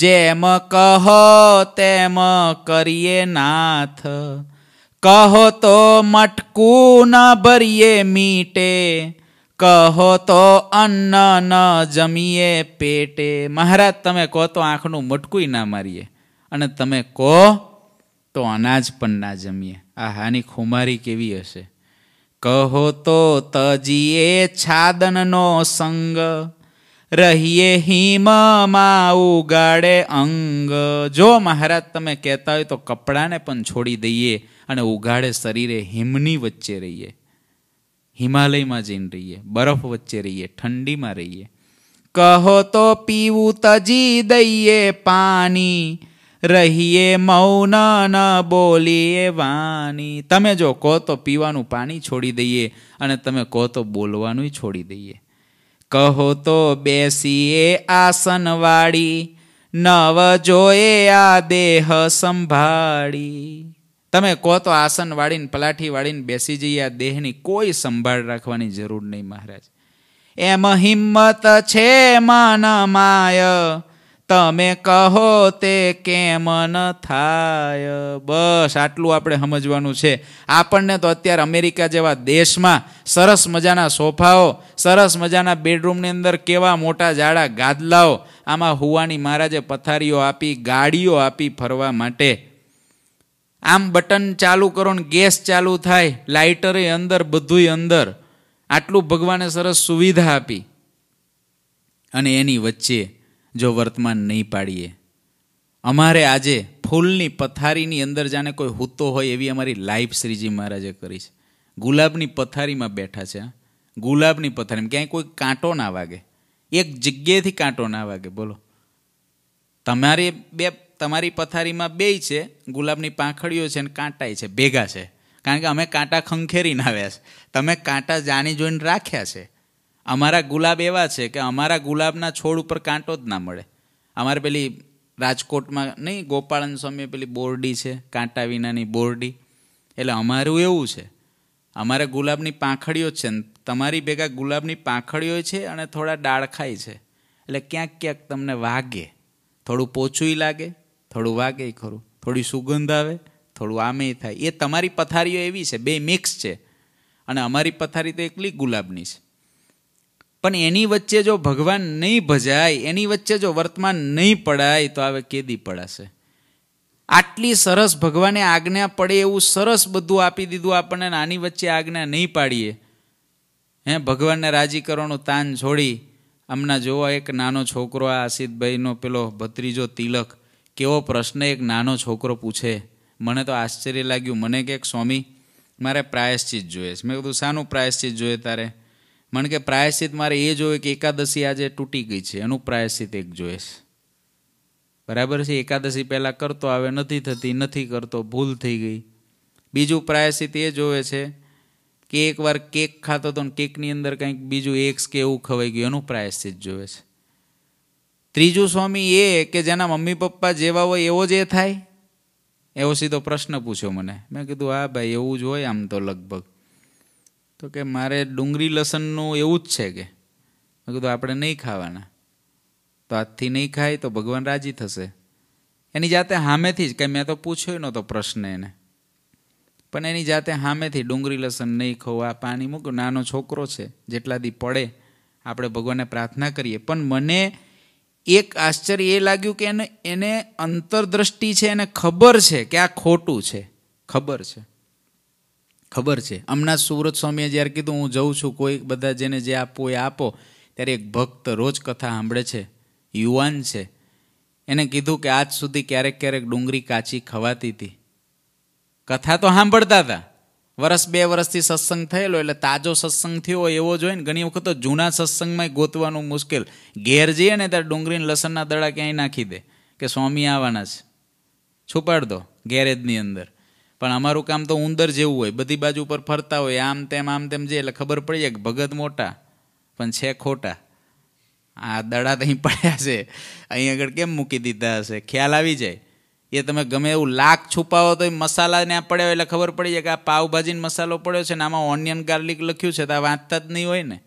जेम कहो तेम करिए नाथ कहो तो मटकू न भरिए मीटे कहो तो अन्न न जमीए पेटे। महाराज तमे कहो तो आँखनु मटकू ना मारीए अने तमे कहो तो अनाज पण ना जमीए। आ हानी खुमारी केवी हशे। कहो तो तजीए छादननो संग रहिए हिममां उगाड़े अंग। जो महाराज तमे कहता हो तो कपड़ाने पण छोड़ी दईए अने उगाड़े शरीरे हिमनी वच्चे रहीए, हिमालय में जीन रहीए, बरफ वच्चे रहीए, ठंडी में रहीए। कहो तो पीवू तजी दईए पानी रहिए मौन न बोलीए वाणी। तमे जो कहो तो पीवानुं पानी छोड़ी दईए अने तमे कहो तो बोलवानुं छोड़ी दईए। कहो तो बेसीए आसन वाड़ी नव जोए आ देह संभाड़ी। तमे कहो तो आसन वाड़ी पलाठी वाड़ी बेसी जाइए, आ देहनी कोई संभाळ राखवानी जरूर नहीं। महाराज एम हिम्मत छे मन माय तमे कहो ते केम न थाय। बस आटलू आपणे समजवानुं छे। आपणने तो अत्यारे अमेरिका जेवा देशमां सरस मजाना सोफाओ, सरस मजाना बेडरूमनी अंदर केवा मोटा जाड़ा गादलाओ, आमां हुवाणी महाराजे पथारीओ आपी, गाड़ीओ आपी फरवा माटे। आम बटन चालू करो ने गैस चालू थाय, लाइटर अंदर, बधुय अंदर। आटलू भगवाने सरस सुविधा आपी अने एनी वच्चे जो वर्तमान नहीं पाड़ीए। अमारे आजे फूलनी पथारीनी अंदर जाने कोई हूतो होय एवी अमारी लाइफ श्रीजी महाराजे करी छे। गुलाबनी पथारी में बैठा छे, गुलाबनी पथारी में क्यांय कोई कांटो ना वागे, एक जग्याएथी कांटो ना वागे। बोलो तमारी बे तमारी पथारी में बेय छे, गुलाबनी पांखड़ीओ छे ने कांटाय छे, भेगा छे, कारण के अमे कांटा खंखेरीने आव्या छे। तमे कांटा जाणी जोईने राख्या छे। अमारा गुलाब एवा छे के अमारा गुलाबना छोड़ पर कांटो ज ना मळे। अमारे पेली राजकोट में नहीं गोपालन स्वामी पेली बोरडी छे, कांटा विनानी बोरडी, एटले अमारुं एवुं छे। अमारे गुलाबनी पांखड़ीओ छे, तमारी भेगा गुलाबनी पांखड़ीओ छे अने थोड़ा डाळखाय छे, एटले क्यांक क्यांक तमने वागे, थोड़ुं पोचुंय लागे, थोड़ुं वागे खरुं, थोड़ी सुगंध आवे, थोड़ुं आमेय थाय। ए तमारी पथारीओ एवी छे, बे मिक्स छे। अने अमारी पथारी तो एकली गुलाबनी छे। पण एनी वच्चे जो भगवान नहीं भजाय, एनी वच्चे जो वर्तमान नहीं पड़ाय, तो आवे केदी पड़ाशे। आटली सरस भगवाने आज्ञा पड़े एवं सरस बधुं आपी दीधुं आपणे, आनी वच्चे आज्ञा नहीं पाड़ीए। हे भगवानने राजी करवानुं तान छोड़ी। हमणा जोवो एक नानो छोकरो, आ आसितभाईनो पेलो भत्रीजो तिलक, केवो प्रश्न एक नानो छोकरो पूछे। मने तो आश्चर्य लाग्युं। मने के स्वामी मारे प्रायश्चित जोईए छे। मैं कीधुं शानुं प्रायश्चित जोईए तारे? मन के प्रायश्चित मारे ए जोए कि एकादशी आजे तूटी गई है, एनु प्रायश्चित एक जोए। बराबर से एकादशी पहला करतो आवे, नथी थती, नथी करतो, भूल थी गई। बीजू प्रायश्चित ए जोए छे कि एक वार केक खातो तो केकनी अंदर कहीं बीजू एक्स के एवं खवाई गयु, एनु प्रायश्चित जोए। त्रीजू स्वामी ए कि जेना मम्मी पप्पा जेवा होय एवो ज थाय, एवो सीधो प्रश्न पूछ्यो मने। मैं कीधुं हा भाई एवुं ज होय आम तो लगभग। तो कि मारे डूंगरी लसणनुं एवुं ज छे के? मैं कीधुं आपणे नहीं खावाना, तो आजथी नहीं खाई तो भगवान राजी थशे। एनी जाते हामेथी ज, के मैं तो पूछ्यो नहोतो प्रश्न एने, पण एनी जाते हामेथी डूंगरी लसण नहीं खवा, पाणी मूको, नानो छोकरो छे, जेटला दी पड़े आपणे भगवानने प्रार्थना करीए। पण मने एक आश्चर्य ए लाग्युं के एने एने अंतरदृष्टि छे, एने खबर छे के आ खोटुं छे, खबर छे, खबर है। अमना सूरत स्वामीए ज्यारे कीधुं हूँ जाऊँ छूं, कोई बधा जेने जे आपो ए आपो, त्यारे एक भक्त रोज कथा सांभळे छे, युवान छे, एने कीधुं के आज सुधी क्यारेक क्यारेक डूंगरी काची खवाती थी। कथा तो सांभळता था, वर्ष बे वर्षथी सत्संग थयेलो एटले ताजो सत्संग थयो एवो जोईने, घणी वखत तो जूना सत्संगमां गोतवानुं मुश्किल। घेर जईए ने त्यारे डूंगरी लसणना दड़ा क्यांय नाखी दे के स्वामी आवाना छे, छुपाड़ दो गेरेजनी अंदर। पण अमारुं काम तो उंदर जेवुं होय, बधी बाजू पर फरता होय, आम तेम आम तेम जे, एटले खबर पड़ी जाय के भगत मोटा पण छे खोटा। आ दड़ा तो અહીં પડ્યા છે, અહીં આગળ કેમ મૂકી દીધા હશે, ખ્યાલ આવી જાય। એ તમે ગમે એવું લાખ છુપાવો તો મસાલા ને આ પડ્યા હોય એટલે ખબર પડી જાય કે આ પાવભાજીનો મસાલો પડ્યો છે ને આમાં ઓનિયન ગાર્લિક લખ્યું છે, તો આ વાંચતા જ નહીં હોય ને।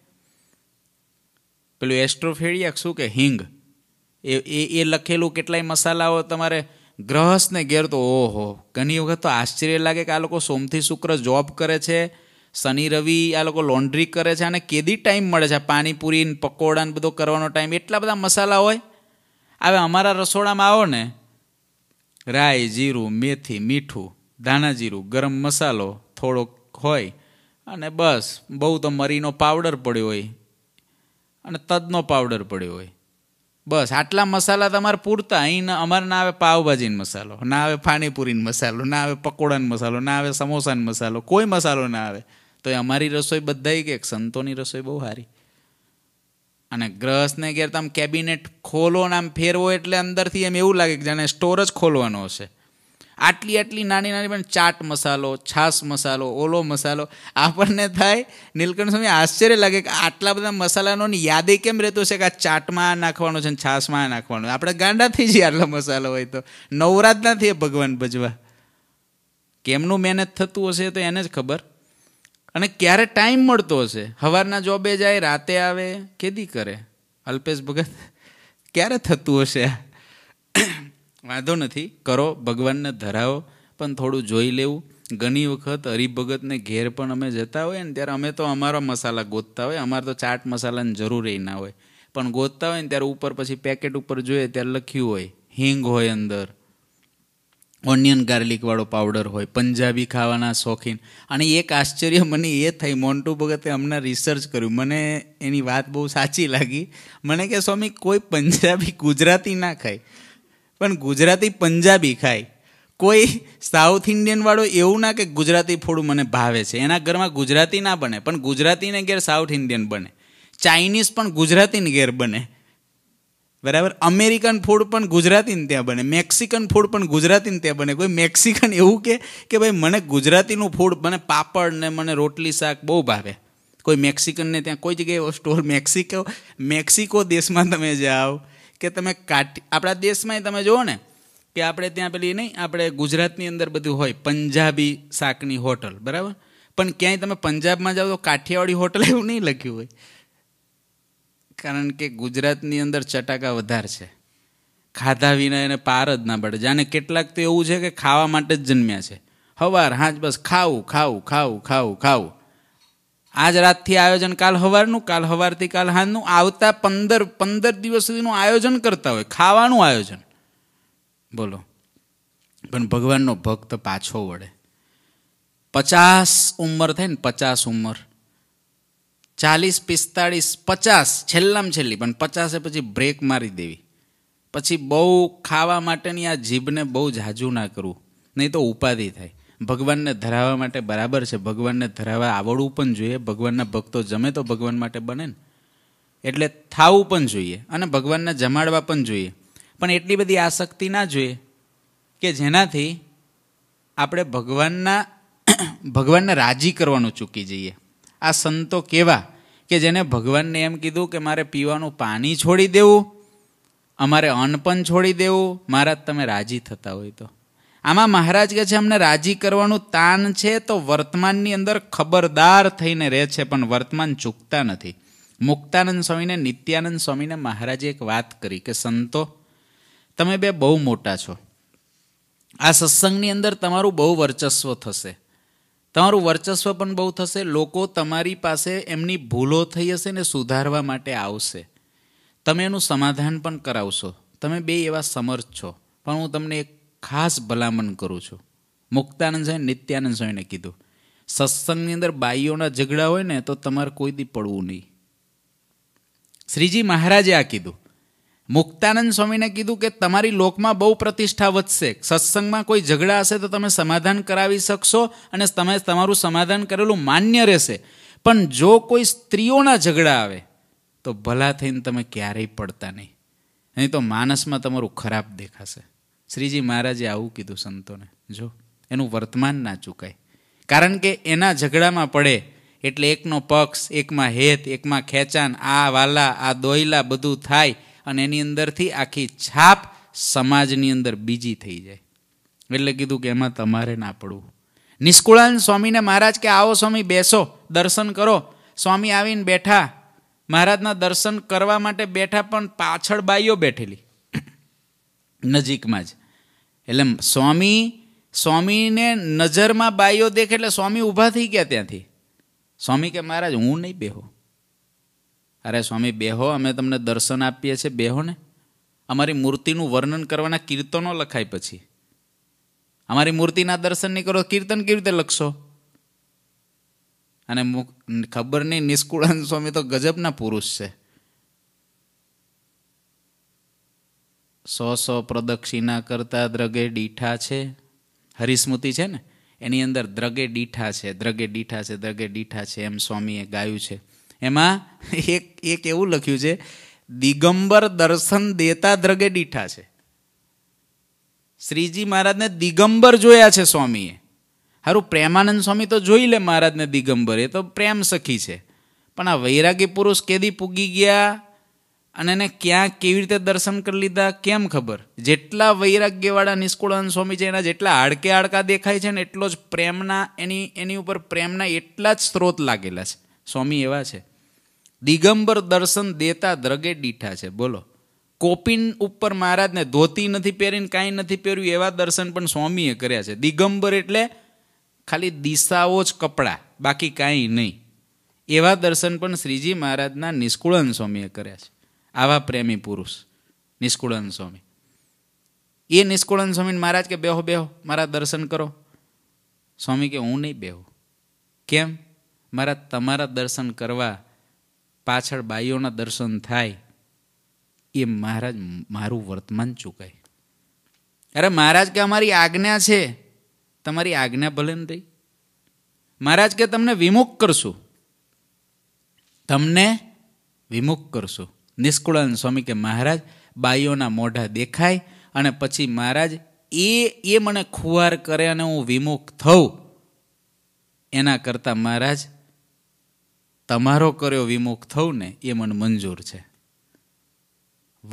પેલું એસ્ટ્રોફેડિયા શું કે હિંગ, એ એ લખેલું કેટલાય મસાલાઓ તમારે ગ્રહસ્થ ने घेर तो ओहो, घनी वखत तो आश्चर्य लगे कि आ लोग सोमथी शुक्र जॉब करे छे, शनि रवि आ लोग लॉन्ड्री करे छे अने केदी टाइम मळे छे पानीपुरी पकोड़ा ने बधो करवानो टाइम एटला बधा मसाला होय। हवे अमारा रसोड़ामां आवो ने राई जीरुं मेथी मीठू धाणा जीरुं गरम मसालो थोड़ोक होय अने बस बहु तो मरीनो पावडर पड्यो होय अने तजनो पावडर पड्यो होय बस आटला मसाला तमारे पूरता। अहींना अमर ना आवे पावभाजीन मसालो ना आवे पानीपुरीन मसालो ना आवे पकोड़ान मसालो ना आवे समोसान मसालो कोई मसालो ना आवे तो अमारी रसोई बधाई के संतोनी रसोई बहु सारी। अने ग्रहस्थने घेर तम केबिनेट खोलो ने आम फेरवो एटले अंदरथी एम एवुं लागे के जाने स्टोर ज खोलवानो हशे। आटली आटली नानी नानी पण चाट मसालो छास मसालो ओलो मसालो आपणने थाय नीलकंठ स्वामी आश्चर्य लगे कि आटला बधा मसालानो याद केम रहेतो छे के चाटमां नाखवानो छे छासमां नाखवानो छे आपणे गांडा थी जईए आटलो मसालो होय तो नवरात नथी भगवान भजवा केमनुं मेहनत थतुं हशे तो एने ज खबर। अने क्यारे टाइम मळतो हशे हवारना जोबे जाए राते आवे केदी करे अल्पेश भगत क्यारे थतुं हशे। वांधो नहीं करो भगवान ने धरावो पण थोड़ू जोई लेवू। घनी वखत हरिभगत ने घेर पण अमे जता होय ने त्यारे अमे तो अमारा मसाला गोतता होय अमारे तो चाट मसालानी जरूर ए ना होय पण गोतता होय ने त्यारे ऊपर पछी पेकेट उपर जोईए त्यारे लख्युं होय हींग होय अंदर ओनियन गार्लिक वाळो पाउडर होय पंजाबी खावाना शौकीन। अने एक आश्चर्य मने ए थई मोंटू भगते हमने रिसर्च कर्युं मने एनी वात बहु साची लागी। मने के स्वामी कोई पंजाबी गुजराती ना खाय पण गुजराती पंजाबी खाय। कोई साउथ इंडियन वालों एवं ना कि गुजराती फूड मने भावे छे एना घर में गुजराती ना बने पण गुजराती ने घेर साउथ इंडियन बने चाइनीज पण गुजराती ने घेर बने बराबर अमेरिकन फूड पण गुजराती ने त्यां बने मेक्सिकन फूड पण गुजराती ने त्यां बने। कोई मेक्सिकन एवं के कि भाई मने गुजराती नु फूड मने पापड़ ने मने रोटली शाक बहु भावे। कोई मेक्सिकन ने त्यां कोई जगह स्टोर मेक्सिको मेक्सिको देश में तमे जाओ कि तमे काट आपड़ा देश में तमे जोओ ने कि आपणे त्यां पेली नहीं आपणे गुजरातनी अंदर बधुं होय पंजाबी शाकनी होटल बराबर पण क्यांय तमे पंजाब में जाओ तो काठियावाड़ी होटल एवुं नहीं लख्युं होय कारण के गुजरातनी अंदर चटाका वधार छे खाधा विना एने पार ज ना पड़े। जाने केटलाक तो एवुं छे कि खावा माटे ज जन्म्या छे हवार हाज बस खावुं खावुं खावुं खावुं खावुं आज रात थी आयोजन काल हवारनु काल हवारथी काल हांजनु आवता पंदर पंदर दिवस सुधीनु आयोजन करता होय खावानु आयोजन बोलो। पण भगवाननो भक्त पाछो वळे पचास उमर थाय ने पचास उमर चालीस पिस्तालीस पचास छेल्लाम छेल्ली पण पचास पछी ब्रेक मारी देवी पछी बहु खावा माटेनी आ जीभने बहु जाजू ना करवू नहीं तो उपाधि थाय। भगवान ने धरावा माटे बराबर है भगवान ने धरावा आवड़वू पण जोईए भगवान भक्त जमे तो भगवान माटे बने एटले थावू पण जोईए अने भगवान ने जमाड़वा पण जोईए पण एटली बधी आसक्ति ना जोईए कि जेनाथी आपणे भगवानना भगवानने राजी करवानुं चूकी जईए। आ संतो केवा कि जेने भगवानने एम कीधुं कि मारे पीवानुं पाणी छोड़ी देवुं अमारे अन्न पण छोड़ी देवुं महाराज तमे राजी थता होय तो। आमा महाराज कहे छे अमने राजी करवानुं तान छे तो वर्तमाननी अंदर खबरदार थईने रहे छे पण वर्तमान चूकता नथी। मुक्तानंद स्वामी ने नित्यानंद स्वामी ने महाराजे एक बात करी कि संतो तमे बे बहु मोटा छो आ सत्संगनी अंदर तमारुं बहु वर्चस्व थशे तमारुं वर्चस्व पण बहु थशे लोको तमारी पासे एमनी भूलो थई हशे ने सुधारवा माटे आवशे तमे एनुं समाधान पण करावशो तमे बे एवा समर्थ छो। पण हुं तमने एक खास भलामण करूँ छूँ मुक्तानंद स्वामी नित्यानंद स्वामी ने कीधु सत्संगनी अंदर बाईओना झगड़ा होय ने तो तमारे कोई दी पड़वू नहीं। श्रीजी महाराजे आ कीधु मुक्तानंद स्वामी ने कीधु कि तमारी लोक में बहु प्रतिष्ठा वधशे सत्संग में कोई झगड़ा हशे तो तमे समाधान करावी शकशो अने तमे तमारुं समाधान करेलुं मान्य रहेशे पण जो कोई स्त्रीओना झगड़ा आवे तो भला थईने तमे क्यारेय पड़ता नहीं नहीं तो मानस में तमारुं खराब देखाशे। श्रीजी महाराजे आवुं कीधुं संतोने जो एनुं वर्तमान ना चूकाय कारण के एना झगड़ामां पड़े एटले एकनो पक्ष एकमां हेत एकमां खेचाण आ वाला आ दोयला बधुं थाय अने एनी अंदरथी आखी छाप समाजनी अंदर बीजी थई जाय एटले कीधुं के एमां तमारे ना पड़वुं। निष्कुळानंद स्वामीने महाराज के आओ स्वामी बेसो दर्शन करो स्वामी आवीने बेठा महाराजना दर्शन करवा माटे बेठा पण पाछळ बाईओ बेठेली नजीकमां ज एटले स्वामी स्वामी ने नजर में बाईओ देखे एटले स्वामी ऊभा थी गया त्याथी स्वामी के महाराज हूँ नहीं बेहो। अरे स्वामी बेहो, अमे तमने दर्शन आपीए छे, बेहो ने। अमारी मूर्तिनु वर्णन करवाना कीर्तनों लखाय पछी अमारी मूर्तिना दर्शन नहीं करो कीर्तन केवी रीते लखशो। अने खबर नहीं निष्कुळानंद स्वामी तो गजबना पुरुष छे। सौ सौ प्रदक्षिणा करता द्रगे डीठा छे। हरिस्मृति छे ने एनी अंदर द्रगे डीठा छे, द्रगे डीठा छे, द्रगे डीठा छे एम स्वामीए गायुं छे। एमां एक एक एवुं लख्युं छे, दिगंबर दर्शन देता द्रगे डीठा छे। श्रीजी महाराज ने दिगंबर जोया छे स्वामीए। हारू प्रेमानंद स्वामी तो जोई ले महाराज ने दिगंबर, ए तो प्रेम सखी छे, पण आ वैरागी पुरुष केदी पूगी गया अने एने क्या केवी रीते दर्शन करी लीधा केम खबर। जेटला वैराग्यवाड़ा निष्कुळानंद स्वामी छे एना जेटला हाडके हाडका देखाय छे ने एटलो ज प्रेमना एनी एनी उपर प्रेमना एटला ज स्रोत लागेला छे। स्वामी एवा छे, दिगंबर दर्शन देता द्रगे डीठा छे। बोलो, कोपिन उपर महाराज ने धोती नहीं पहरी, कई नहीं पहर्यु एवा दर्शन पण स्वामीए कर्या छे। दिगंबर एटले खाली दिशाओ ज कपड़ा, बाकी कई नहीं, एवा दर्शन पण श्रीजी महाराजना निष्कुळानंद स्वामीए कर्या छे। आवा प्रेमी पुरुष निष्कुळानंद स्वामी। ये निष्कुळानंद स्वामी महाराज के बेहो बेहो मारा दर्शन करो। स्वामी के हूँ नहीं बेहो। केम? मारा तमारा दर्शन करवा पाछळ बाईओना दर्शन थाय ए महाराज मारू वर्तमान चुकाय। अरे महाराज के अमारी आज्ञा छे, तमारी आज्ञा भले न रही। महाराज के तमने विमुख करशु, तमने विमुख करशु। निष्कुळानंद स्वामी के महाराज बाईओना मोढा देखाय अने पछी महाराज ए ए मने खुवार करे अने हूँ विमुख थऊ, एना करता महाराज तमारो कर्यो विमुख थऊ ने ए मन मंजूर छे।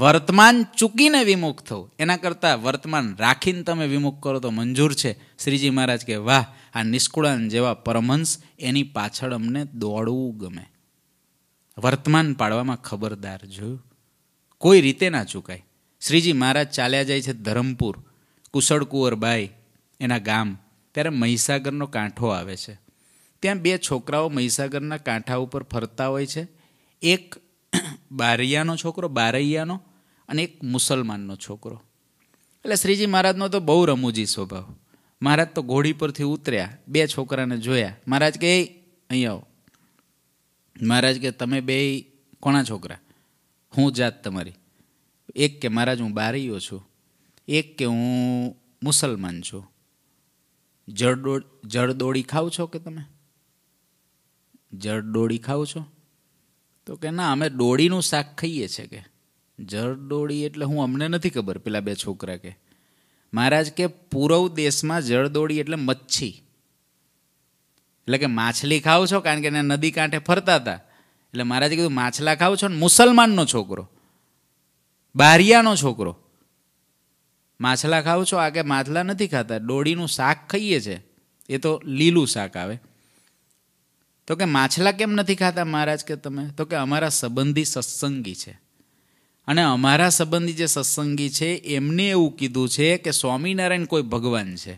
वर्तमान चूकीने विमुख थऊ एना करता वर्तमान राखीने तमे विमुख करो तो मंजूर छे। श्रीजी महाराज के वाह, आ निष्कुळानंद जेवा परमहंस एनी पाछळ अमने दौड़वू गमे। वर्तमान पाड़वामां खबरदार जोयुं, कोई रीते ना चूकाय। श्रीजी महाराज चाल्या जाय छे धरमपुर कुशळ कुंवरबाई एना गाम, त्यारे મહીસાગરનો કાંઠો આવે છે। ત્યાં બે છોકરાઓ મહીસાગરના કાંઠા ઉપર ફરતા હોય છે, એક બારૈયાનો છોકરો બારૈયાનો અને એક મુસલમાનનો છોકરો। એટલે શ્રીજી મહારાજનો તો બહુ રમૂજી સ્વભાવ। મહારાજ તો ઘોડી પરથી ઉતર્યા, બે છોકરાને જોયા। મહારાજ કે અહીં આવો। મહારાજ કે તમે બે કોના છોકરા? હું જાત તમારી। એક કે મહારાજ હું બારૈયો છું, એક કે હું મુસલમાન છું। જરડો જરડોળી ખાવ છો કે તમે? જરડોળી ખાવ છો? તો કે ના, અમે ડોળીનું શાક ખાઈએ છીએ। કે જરડોળી એટલે હું? અમને નથી ખબર। પેલા બે છોકરા કે મહારાજ કે પૂર્વ દેશમાં જરડોળી એટલે મચ્છી, એટલે કે માછલી ખાવ છો? કારણ કે એને નદી કાંઠે ફરતા હતા। એટલે મહારાજે કીધું માછલા ખાવ છો? ને મુસલમાનનો છોકરો બારિયાનો છોકરો માછલા ખાવ છો? આ કે માછલા નથી ખાતા, ડોળીનું શાક ખાઈએ છે, એ તો લીલું શાક આવે। તો કે માછલા કેમ નથી ખાતા મહારાજ કે તમે? તો કે અમારા સંબંધી સત્સંગી છે, અને અમારા સંબંધી જે સત્સંગી છે એમને એવું કીધું છે કે સ્વામિનારાયણ કોઈ ભગવાન છે।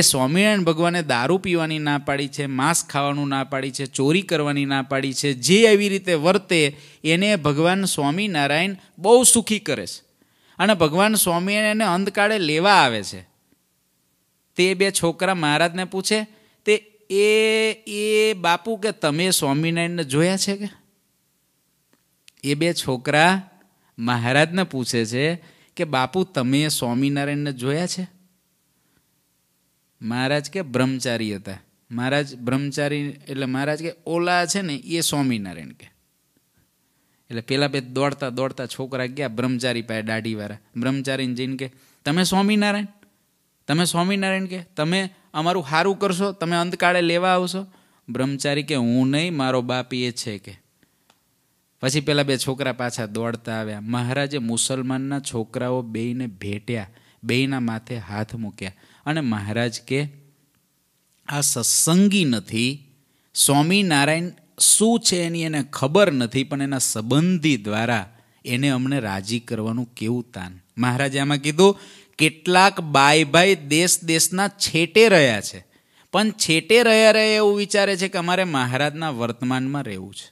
એ સ્વામિનારાયણ ભગવાને દારૂ પીવાની ના પાડી છે, માંસ ખાવાનું ના પાડી છે, ચોરી કરવાની ના પાડી છે। જે આવી રીતે વર્તે એને ભગવાન સ્વામિનારાયણ બહુ સુખી કરે છે અને ભગવાન સ્વામિનારાયણને અંતકાળે લેવા આવે છે। તે બે છોકરા મહારાજને પૂછે તે એ એ બાપુ કે તમે સ્વામિનારાયણને જોયા છે? કે એ બે છોકરા મહારાજને પૂછે છે કે બાપુ તમે સ્વામિનારાયણને જોયા છે? મહારાજ કે બ્રહ્મચારી હતા। મહારાજ બ્રહ્મચારી એટલે મહારાજ કે ઓલા છે ને એ સ્વામિનારાયણ કે। એટલે પેલા બે દોડતા દોડતા છોકરા ગયા બ્રહ્મચારી પાસે, દાઢીવાળા બ્રહ્મચારીને જઈને કે તમે સ્વામિનારાયણ, તમે સ્વામિનારાયણ કે તમે અમારું સારું કરશો, તમે અંતકાળે લેવા આવશો? બ્રહ્મચારી કે હું નહીં, મારો બાપ એ છે કે। પછી પેલા બે છોકરા પાછા દોડતા આવ્યા। મહારાજે મુસલમાનના છોકરાઓ બેયને ભેટ્યા, બેયના માથે હાથ મૂક્યા અને મહારાજ કે આ સત્સંગી નથી, સ્વામિનારાયણ શું છે એની એને ખબર નથી, પણ એના સંબંધી દ્વારા એને અમને રાજી કરવાનું કેવું તાન। મહારાજે આમાં કીધું કેટલાક બાય બાય દેશ દેશના છેટે રહ્યા છે, पण छेटे रह्या रह्या एवं विचारे छे के अमारे महाराजना वर्तमानमां रहेवुं छे।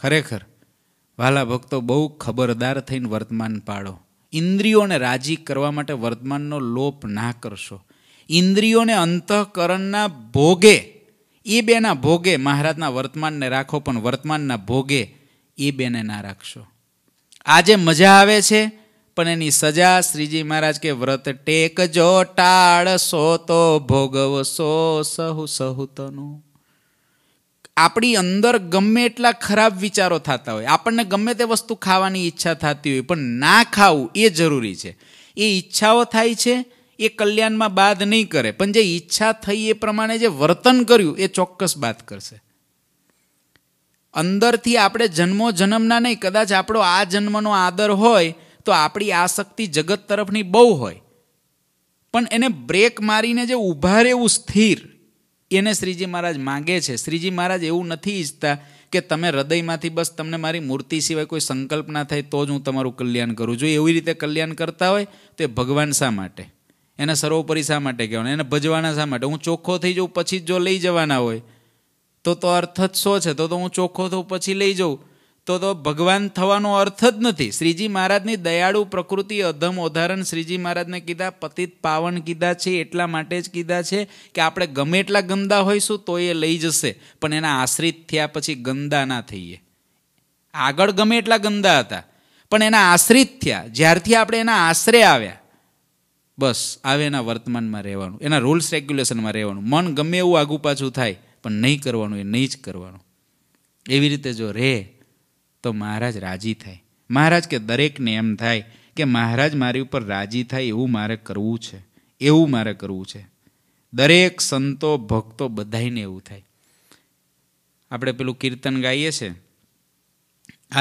खरेखर वाला भक्तो बहु खबरदार थईने वर्तमान पाळो। इंद्रियोने राजी करवा माटे वर्तमाननो लोप ना करशो। इंद्रियोने अंतःकरणना भोगे ए बेना भोगे महाराजना वर्तमानने राखो, पण वर्तमानना भोगे ए बेने ना राखशो। आजे मजा आवे छे पण एनी सजा श्रीजी महाराज के व्रत टेकजो टाळशो तो भोगवशो सहु सहुतनु। आपणी अंदर गमे एटला खराब विचारो थता होय, आपणने गमे ते वस्तु खावानी इच्छा थती होय, पण ना खावुं ए जरूरी छे। ए इच्छाओ थाय छे ए कल्याणमां बाध नहीं करे, पण जे इच्छा थई ए प्रमाणे जे वर्तन कर्युं ए चोक्कस बात करशे। अंदरथी आपणे जन्मो जन्मना नहीं, कदाच आपणो आ जन्मनो आदर होय तो आपणी आसक्ति जगत तरफनी बहु होय, पण एने ब्रेक मारीने जे ऊभा रहेवुं स्थिर एने श्रीजी महाराज मांगे छे। श्रीजी महाराज एवुं नथी इच्छता के तमे हृदयमांथी बस तमने मारी मूर्ति सिवाय कोई संकल्प ना थाय तो ज हुं तमारुं कल्याण करूं। जो एवी रीते कल्याण करता होय तो ए भगवान शा माटे, एने सर्वोपरि शा माटे कहेवाना, एने भजवाना शा माटे? हूँ चोखो थी जाऊँ पछी जो लई जवाना होय तो तो अर्थ ज शो छे? तो तो हूँ चोखो थो पछी लई जाऊँ तो तो भगवान थवानो अर्थ ज नथी। श्रीजी महाराजनी दयाळु प्रकृति अधम उदाहरण श्रीजी महाराजने कीधा पतित पावन कीधा छे एटला माटे ज कीधा छे के आपणे गमे एटला गंदा होईशुं तो ए लई जशे, पण एना आश्रित थया पछी गंदा ना थईए। आगळ गमे एटला गंदा हता पण एना आश्रित थया, ज्यारथी आपणे एना आश्रय आव्या बस आवे एना वर्तमानमां रहेवानुं, एना रूल्स रेग्युलेशनमां रहेवानुं। मन गमे एवुं आगू पाछुं थाय पण नहीं करवानुं, ए नहीं ज करवानुं। एवी रीते जो रहे तो महाराज राजी थाय। महाराज के दरेक ने एम थाय के महाराज मारी उपर राजी थाय एवुं मारे करवुं छे, एवुं मारे करवुं छे। दरेक संतो भक्तो बधाईने एवुं थाय। आपणे पेलुं कीर्तन गाईए छे,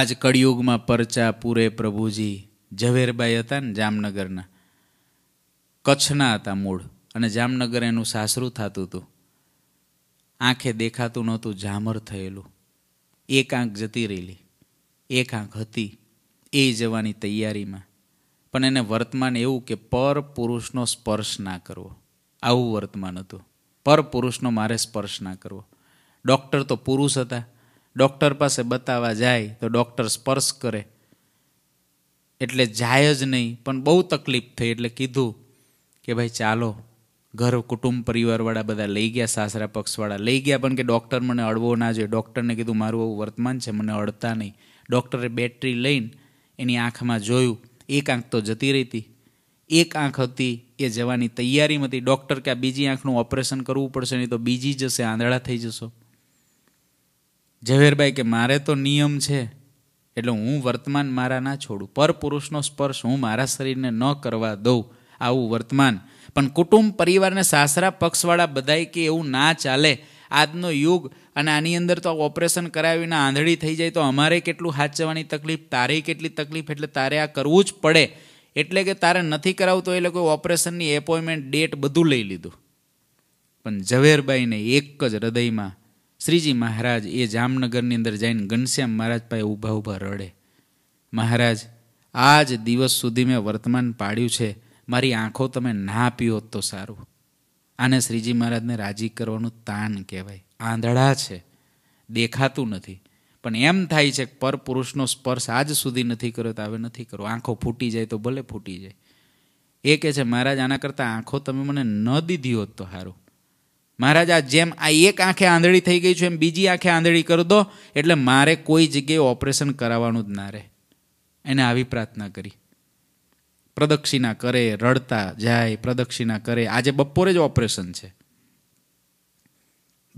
आज कड़ियुगमां परचा पूरे प्रभुजी। ઝવેરભાઈ हता ने जामनगरना, कच्छना हता मूळ अने जामनगर एनुं सासरुं थतुं हतुं। आँखे देखातुं नहोतुं, झामर थयेलुं, एक आँख जती रहेली, एक आँख हती ए जवानी तैयारीमां, पण एने वर्तमान एवुं के पर पुरुषनो स्पर्श ना करवो। आवुं वर्तमान हतुं, पर पुरुषनो मारे स्पर्श ना करवो। डॉक्टर तो पुरुष हता, डॉक्टर पासे बतावा जाय तो डॉक्टर स्पर्श करे एटले जाय ज नहीं, पण बहु तकलीफ थई एटले कीधुं के भाई चालो। घर कुटुंब परिवारवाळा बधा लई गया, सासरा पक्षवाळा लई गया, पण के डॉक्टर मने अडवो ना जोईए। डॉक्टरने कीधुं मारुं आवुं वर्तमान छे, मने अडता नहीं। डॉक्टरे बेटरी लईने एनी आँखमां जोयुं, एक आँख तो जती रही थी, एक आँख हती ए जवानी तैयारीमां हती। डॉक्टर के आ बीजी आँखनुं ऑपरेशन करवुं पडशे नहीं तो बीजी जशे, आंधळा थई जशो। ઝવેરભાઈ के मारे तो नियम छे एटले हूँ वर्तमान मारा ना छोडुं, परपुरुषनो स्पर्श हूँ मारा शरीरने न करवा दऊं। आवुं वर्तमान, पण कुटुंब परिवारने सासरा पक्षवाळा बधाई के एवुं ना चाले। આજનો યુગ અને આની અંદર તો ઓપરેશન કરાવીને આંધળી થઈ જાય તો અમારે કેટલું હાચવાની તકલીફ, તારે કેટલી તકલીફ, એટલે તારે આ કરવું જ પડે। એટલે કે તારે નથી કરાવું તો એ લોકોએ ઓપરેશનની એપોઇન્ટમેન્ટ ડેટ બધું લઈ લીધું, પણ ઝવેરભાઈને એક જ હૃદયમાં શ્રીજી મહારાજ એ જામનગરની અંદર જઈને ઘનશ્યામ મહારાજ પાસે ઊભા ઊભા રડે, મહારાજ આજ દિવસ સુધી મેં વર્તમાન પાડ્યું છે, મારી આંખો તમે ના આપી હોત તો સારું। आने श्रीजी महाराज ने राजी करवानुं तान कहेवाय। आंधळा छे, देखातुं नथी, पण एम थाय छे के परपुरुषनो स्पर्श आज सुधी नथी कर्यो तो हवे नथी करो। आँखों फूटी जाए तो भले फूटी जाए। ए कहे छे महाराज आना करता आँखों तमे मने न दीधी होत तो सारूं। महाराज आ जेम आ एक आँखे आंधळी थई गई छे एम बीजी आँखे आंधळी कर दो एटले मारे कोई जग्याए ऑपरेशन कराववानुं ज ना रहे। एने आवी प्रार्थना करी। प्रदक्षिणा करे, रड़ता जाए, प्रदक्षिणा करे। आजे बपोरे ज ऑपरेशन छे।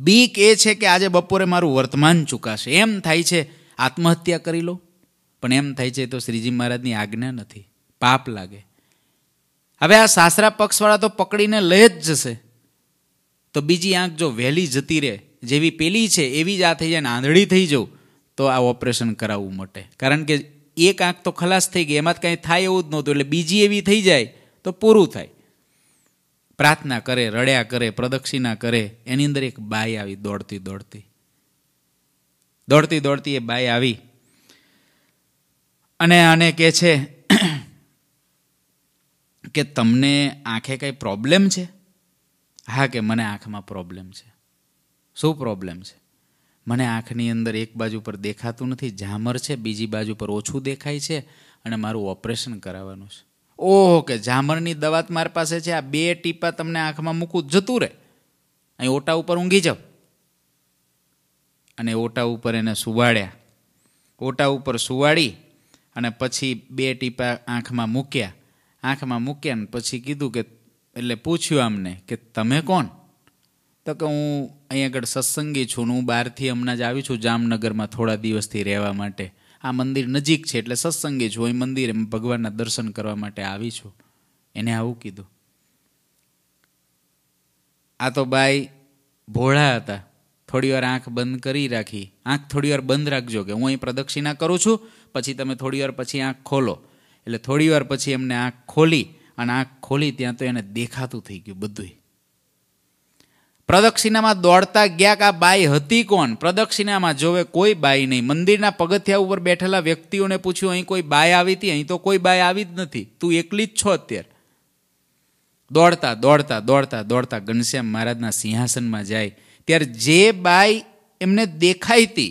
बीक ए छे के आजे बपोरे मारू वर्तमान चुकाशे। एम थाय छे आत्महत्या करी लो, पण एम थाय छे तो श्रीजी महाराजनी आज्ञा नथी, पाप लागे। हवे आ सासरा पक्षवाळा तो पकड़ीने लई ज जशे, तो बीजी आँख जो वहेली जती रहे जेवी पेली छे एवी ज आ थई जाए ने आंधळी थई जाऊं तो आ ऑपरेशन कराववुं मटे। कारण के एक आँख तो खलास थी गई, एम कहीं थाय एवं नहोतुं, एटले बीजी एवी थी जाए तो पूरू थाय। प्रार्थना करे, रड़्या करे, प्रदक्षिणा करे। एनी अंदर एक बाई आवी दौड़ती दौड़ती दौड़ती दौड़ती ए बाई आवी अने आने कहे छे के तमने आँखे कई प्रॉब्लम छे? हाँ के मने आँख में प्रॉब्लम है। शू प्रॉब्लम है? मने आँखनी अंदर एक बाजू पर देखातु नहीं, झामर है, बीजी बाजू पर ओछू देखाय है और मारू ऑपरेशन करावानु छे। ओहो के झामरनी दवा तो मार पास है, आ बे टीपा तमने आँख में मूकू जतू रहे, अँ ओटा पर ऊँगी जाओ। अने ओटा पर एने सुवाड्या, ओटा पर सुवाड़ी अने पछी बे टीपा आँख में मूक्या, आँख में मूक्या ने पछी कीधुं के एटले पूछ्युं आमने के तमे कोण? तो कि हूँ अहीं आगळ सत्संगी छूं, हूँ बारथी हमणां ज आवी छूं, जामनगर में थोड़ा दिवसथी रहेवा माटे। आ मंदिर नजीक है एटले सत्संगी छूं, हूँ मंदिर भगवानना दर्शन करवा माटे आवी छूं। एने आवुं कीधुं। आ तो बाई भोळा हता, थोड़ी वार आँख बंद करी राखी। आँख थोड़ी वार बंद राखजो के हूँ अहीं प्रदक्षिणा करूँ छूं, पछी तमे थोड़ी वार पछी आँख खोलो। एटले थोड़ी वार पछी एमने आँख खोली अने आँख खोली त्यां तो एने देखातुं थई गयुं बधुंय। प्रदक्षिणा में दौड़ता गया का बाई हती कोण? प्रदक्षिणा में जोवे कोई बाई नहीं। मंदिरना पगथिया ऊपर बैठेला व्यक्तिओने पूछ्युं, अहीं कोई बाई आवी हती? अहीं तो कोई बाई आवी ज नथी, तू एकली ज छो अत्यारे। दौड़ता दौड़ता दौड़ता दौड़ता घनश्याम महाराजना सिंहासन में जाए त्यारे जे बाई एमने देखाई थी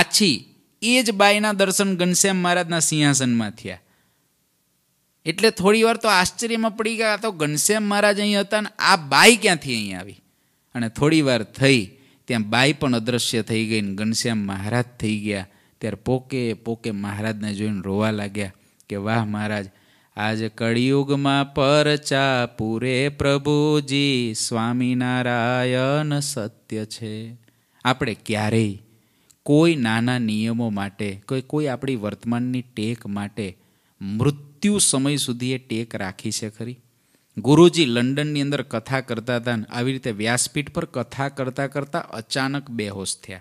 आछी, ए ज बाईना दर्शन घनश्याम महाराजना सिंहासन में थया। एटले थोड़ी वार तो आश्चर्य में पड़ी गया, तो घनश्याम महाराज अहीं हता ने आ बाई क्यांथी अहीं आवी? अने थोड़ी वार थई त्यां बाई पण अदृश्य थई गई, घनश्याम महाराज थई गया। त्यारे पोके पोके महाराजने जोईने रोवा लाग्या के वाह महाराज, आज कलियुग में परचा पूरे प्रभुजी, स्वामीनारायण सत्य छे। आपणे क्यारे कोई नाना नियमों माटे, कोई कोई आपणी वर्तमाननी टेक माटे मृत्यु समय सुधी ए टेक राखी छे खरी? गुरुजी लंडननी अंदर कथा करता था, आवी रीते व्यासपीठ पर कथा करता करता अचानक बेहोश थया।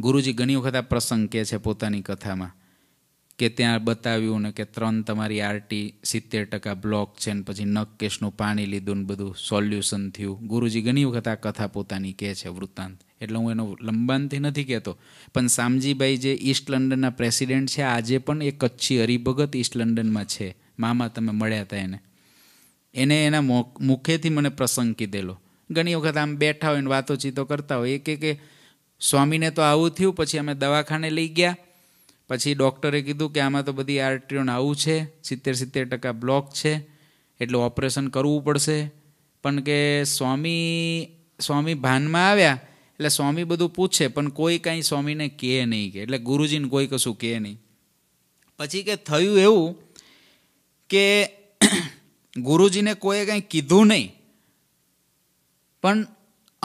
गुरुजी घणी वखत आ प्रसंग कहे छे पोतानी कथामां के त्यां बताव्युं ने के त्रण तमारी आरटी सित्तेर टका ब्लॉक छे, पछी नखकेशनुं पाणी लीधुं, बधुं सोल्यूशन थयुं। गुरुजी घणी वखत आ कथा पोतानी कहे छे वृत्तांत, एटले हुं एनो लंबाणथी नथी कहेतो। पण सामजीभाई जे ईस्ट लंडनना प्रेसिडेंट छे, आजे पण एक कच्छी हरिभगत ईस्ट लंडनमां छे, मामा तमे मळ्या हता एने, एने एना मुखेथी मने प्रसंग कीधेलो। घणी वखत आम बेठा होय ने वातोचीतो करता होय, एक के स्वामीने तो आवुं थयुं, पछी अमे दवाखाने लई गया, पछी डॉक्टरे कीधुं के आमां तो बधी आर्टरीओने आवुं छे, सित्तेर सित्तेर टका ब्लॉक छे, एटले ऑपरेशन करवुं पडशे। पण के स्वामी स्वामी भानमां आव्या एटले स्वामी बधुं पूछे पण कोई कांई स्वामीने कहे नहीं, के एटले गुरुजीने कोई कशुं कहे नहीं। पछी के थयुं एवुं के गुरुजीने कोई कांई कीधुं नहीं, पण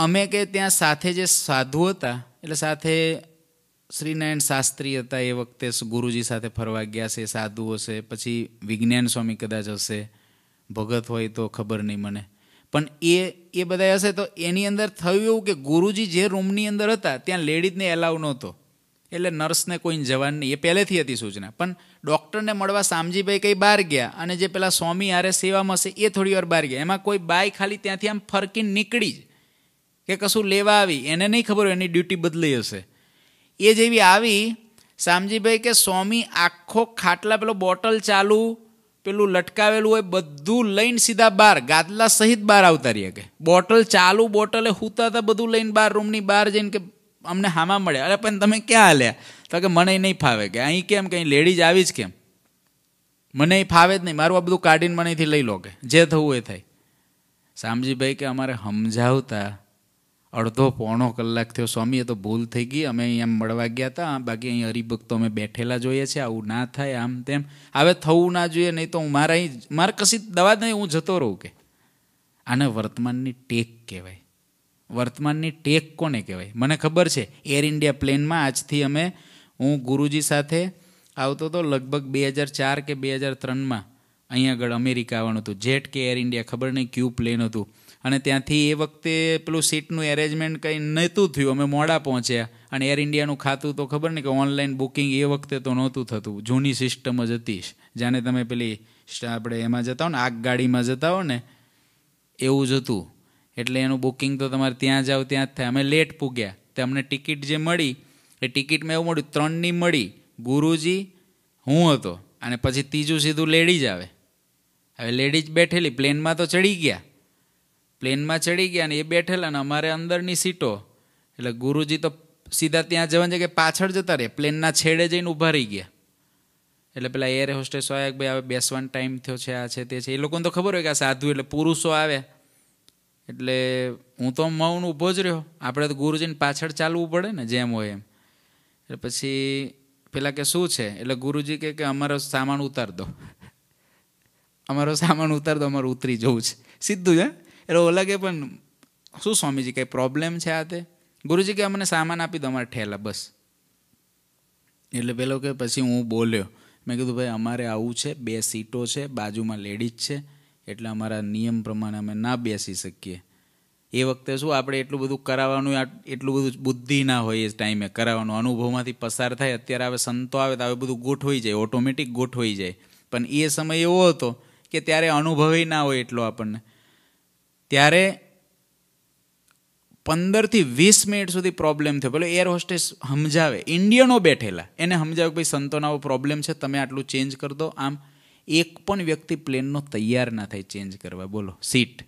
अमे के त्यां साथे जे साधु हता, एटले साथे श्रीनारायण शास्त्री हता, ए वखते गुरुजी साथे फरवा गया छे, साधुओ छे, पछी विज्ञान स्वामी कदाच हशे, भगत होय तो खबर नहीं मने, पण ए ए बधाय हशे। तो एनी अंदर थयुं एवुं के गुरुजी जे रूमनी अंदर हता त्यां लेडीजने एलाउ नहोतो, एटले नर्सने कोईने जवान नहीं, ए पहेलेथी हती सूचना। पण डॉक्टरने मळवा सामजीभाई कहीं बहार गया अने जे पेला स्वामी हारे सेवामां छे ए थोड़ी वार बहार गया, एमां कोई बाई खाली त्यांथी आम फरकीने निकळी के कशुं लेवा आवी, एने नहीं खबर, एनी ड्यूटी बदली हशे। ये जेवी आवी सामजीभाई के स्वामी आखो खाटला पेलो बोटल चालू पेलू लटकावेलू होय बधुं लईने सीधा बहार, गादला सहित बहार आवता रह्या। के बोटल चालू, बोटले हूता हता, बधुं लईने बहार रूमनी बहार जईने के अमने हामा मळ्या, अरे पण तमे क्यां आल्या? तो के मने नहीं फावे, के अहीं केम कहीं लेडीज आवी ज केम? मने फावे ज नहीं, मारू आ बधुं काढीने मनेथी लई लो, के जे थयुं ए थाय। सामजीभाई के अमारे समजावता अर्धो पौणो कलाक थयो, स्वामीए तो भूल थई गई, अमे अहीं मळवा गया हता, बाकी अहीं हरिभक्तो अमे बेठेला जोईए छे, आवुं ना थाय आम तेम, हवे थवुं ना जोईए, नहीं तो हूँ मारा मार कशी दवा नहीं, हूँ जतो रहूँ। के आने वर्तमाननी टेक कहेवाय। वर्तमाननी टेक कोने कहेवाय? मने खबर छे, एर इंडिया प्लेन में आज थी अमे हूँ गुरुजी साथे आवतो तो लगभग बे हज़ार चार के बे हज़ार त्रण में अहीं आगळ अमेरिका आववानुं हतुं, जेट के एर इंडिया खबर नहीं क्यू प्लेन हतुं, अने त्यांथी ए वखते पेलुं सीटनुं एरेंजमेंट कंई नहोतुं थयुं, अमे मोडा पहोंच्या, अने एर इंडियानुं खातुं तो खबर नहीं, कि ऑनलाइन बुकिंग ए वखते तो नहोतुं थतुं, जूनी सिस्टम ज हती, जाने तमे पेली आपणे एमां जता हो ने आगगाडीमां जता हो ने एवुं ज हतुं। एटले एनुं बुकिंग तो तमारे त्यां जाओ त्यां ज थाय। अमे लेट पूग्या ते अमने टिकिट जे मळी ए टिकिटमां एवुं मळ्युं त्रणनी मळी, गुरुजी, हूँ हतो, अने पछी तीजुं सीधुं लेडीज आवे। हवे लेडीज बेठेली, प्लेन में तो चढ़ी गया, प्लेन में चढ़ी गया ने बैठेला ने अमारे अंदरनी सीटों एटले गुरुजी तो सीधा त्यां जवानी जगह पाछळ जता रहे प्लेनना छेड़े जईने ऊभा रही गया। एटले पेला एयर होस्टेस आव्या के भाई हवे बेसवानो टाइम थयो छे आ छे ते छे। ए लोकोने तो खबर होय के आ साधु एटले पुरुषो आवे एटले हूँ तो मौन ऊभो ज रह्यो। आपणे तो गुरुजीने पाछळ चालवू पड़े ने जेम होय एम। एटले पछी पेला के शुं छे एटले गुरुजी के के अमारो सामान उतार दो अमारो सामान उतार दो अमारे उतरी जवुं छे सीधुं छे। एटले ओला के पण शुं स्वामीजी कांई प्रोब्लेम छे आते। गुरुजी के अमने सामान आपी दो अमारे ठेला बस। एटले पेलो के पछी हूँ बोल्यो मैं कीधुं भाई अमारे आवुं छे बे सीटों छे बाजुमां लेडीज छे एटले अमारा नियम प्रमाणे अमे ना बेसी शकीए। ए वखते शुं आपणे एटलुं बधुं कराववानुं एटलुं बधुं बुद्धि ना होय ए टाइमे कराववानुं अनुभवमांथी पसार थाय। अत्यारे हवे संतो आवे तो हवे बधुं गोठवाई जाय ऑटोमेटिक गोठवाई जाय पण ए समय एवो हतो के त्यारे अनुभवे ना होय एटलो आपणने। त्यारे पंदर थी वीस मिनिट सुधी प्रॉब्लम थयो। पेलो एयर होस्टेस समजावे इंडियनो बैठेला एने समजावे के भाई संतोना वो प्रॉब्लम छे तमे आटलू चेन्ज कर दो। आम एक पण व्यक्ति प्लेननो तैयार ना थाय चेन्ज करवा। बोलो सीट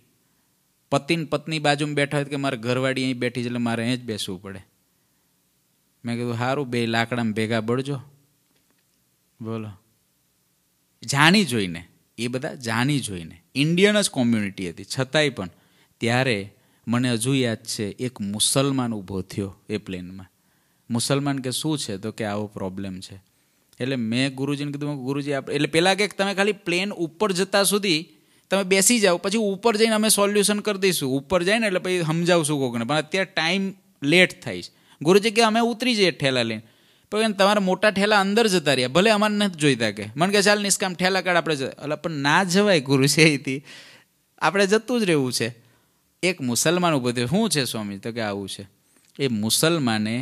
पतिन पत्नी बाजुमां बैठा होय के मारे घरवाड़ी अहीं बैठी छे एटले मारे अहीं ज बेसवू पड़े। मैं कीधुं सारूं बे लाकडामां भेगा बळजो। बोलो जाणी जोईने ए बधा जाणी जोईने इंडियन ज कम्युनिटी हती छतांय पण त्यारे मने हजू याद छे एक मुसलमान ऊभो थयो ए प्लेन में। मुसलमान के शू छे तो के आवो प्रॉब्लम छे। एटले मैं गुरुजीने कीधुं गुरुजी आप एटले पेला के तमे खाली प्लेन ऊपर जता सुधी तमे बेसी जाओ पछी ऊपर जईने अमे सोल्यूशन कर दईशुं। ऊपर जाईने एटले पछी समजावशुं कोकने पण अत्यारे टाइम लेट थाय छे। गुरुजी के अमे उतरी जईए ठेला लईने पण तमारा मोटा ठेला अंदर जता रह्या भले अमने नथी जोईता के मन के चाल निष्काम ठेला काढ आपणे एटले पण ना जवाय गुरुजी एथी आपणे जतुं ज रहेवुं छे। एक मुसलमान ऊभो थयो शुं छे स्वामी तो के आवुं छे। ए मुसलमाने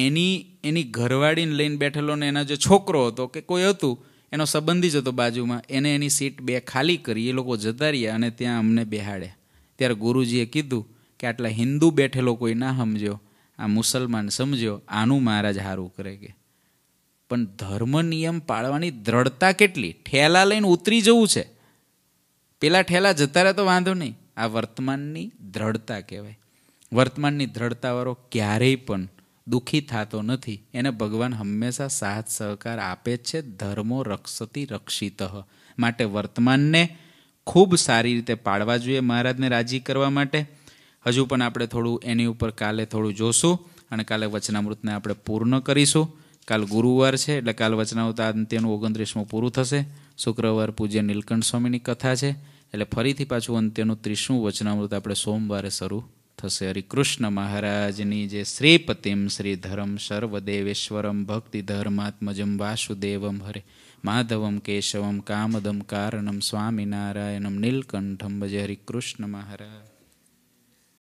एनी एनी घरवाळीने लईने बैठेलो ने एना जो छोकरो हतो के कोई हतुं एनो संबंधी ज हतो बाजुमां एने एनी सीट बे खाली करी ए लोको जता रह्या अने त्यां अमने बेहाड्या। त्यारे गुरुजीए कीधुं के आटला हिंदू बैठेलो कोई ना समज्यो आ मुसलमान समज्यो आनुं महाराज हारुं करे के। पण धर्म नियम पाळવાની દ્રઢતા કેટલી ठेला લઈને ઉતરી જવું છે। પેલા ठेला જતા રહે તો વાંધો નહીં। आ वर्तमाननी दृढ़ता कहेवाय। वर्तमाननी दृढ़ता वाळो क्यारेय पण दुखी थतो नथी। एने भगवान हमेशा साथ सहकार आपे छे। धर्मो रक्षति रक्षितः माटे वर्तमानने खूब सारी रीते पाळवा जोईए महाराजने राजी करवा माटे। हजू पण आपणे थोडुं एनी उपर काले थोडुं जोशुं अने काले वचनामृतने आपणे पूर्ण करीशुं। काल गुरुवार छे एटले काल वचनामृत अंत्यनु ઓગણત્રીસમું पूरुं थशे। शुक्रवार पूज्य નીલકંઠ સ્વામીની कथा छे એટલે ફરીથી પાછું અંત્યનું ત્રીસમું વચનામૃત આપણે સોમવારે શરૂ થશે। હરિકૃષ્ણ મહારાજની જે શ્રી પતિમ શ્રી ધરમ સર્વદેવેશ્વરમ ભક્તિ ધર્માત્મજમ વાસુદેવમ હરે માધવમ કેશવમ કામદમ કારણમ સ્વામિનારાયણમ નીલકંઠમ ભજે હરિકૃષ્ણ મહારાજ।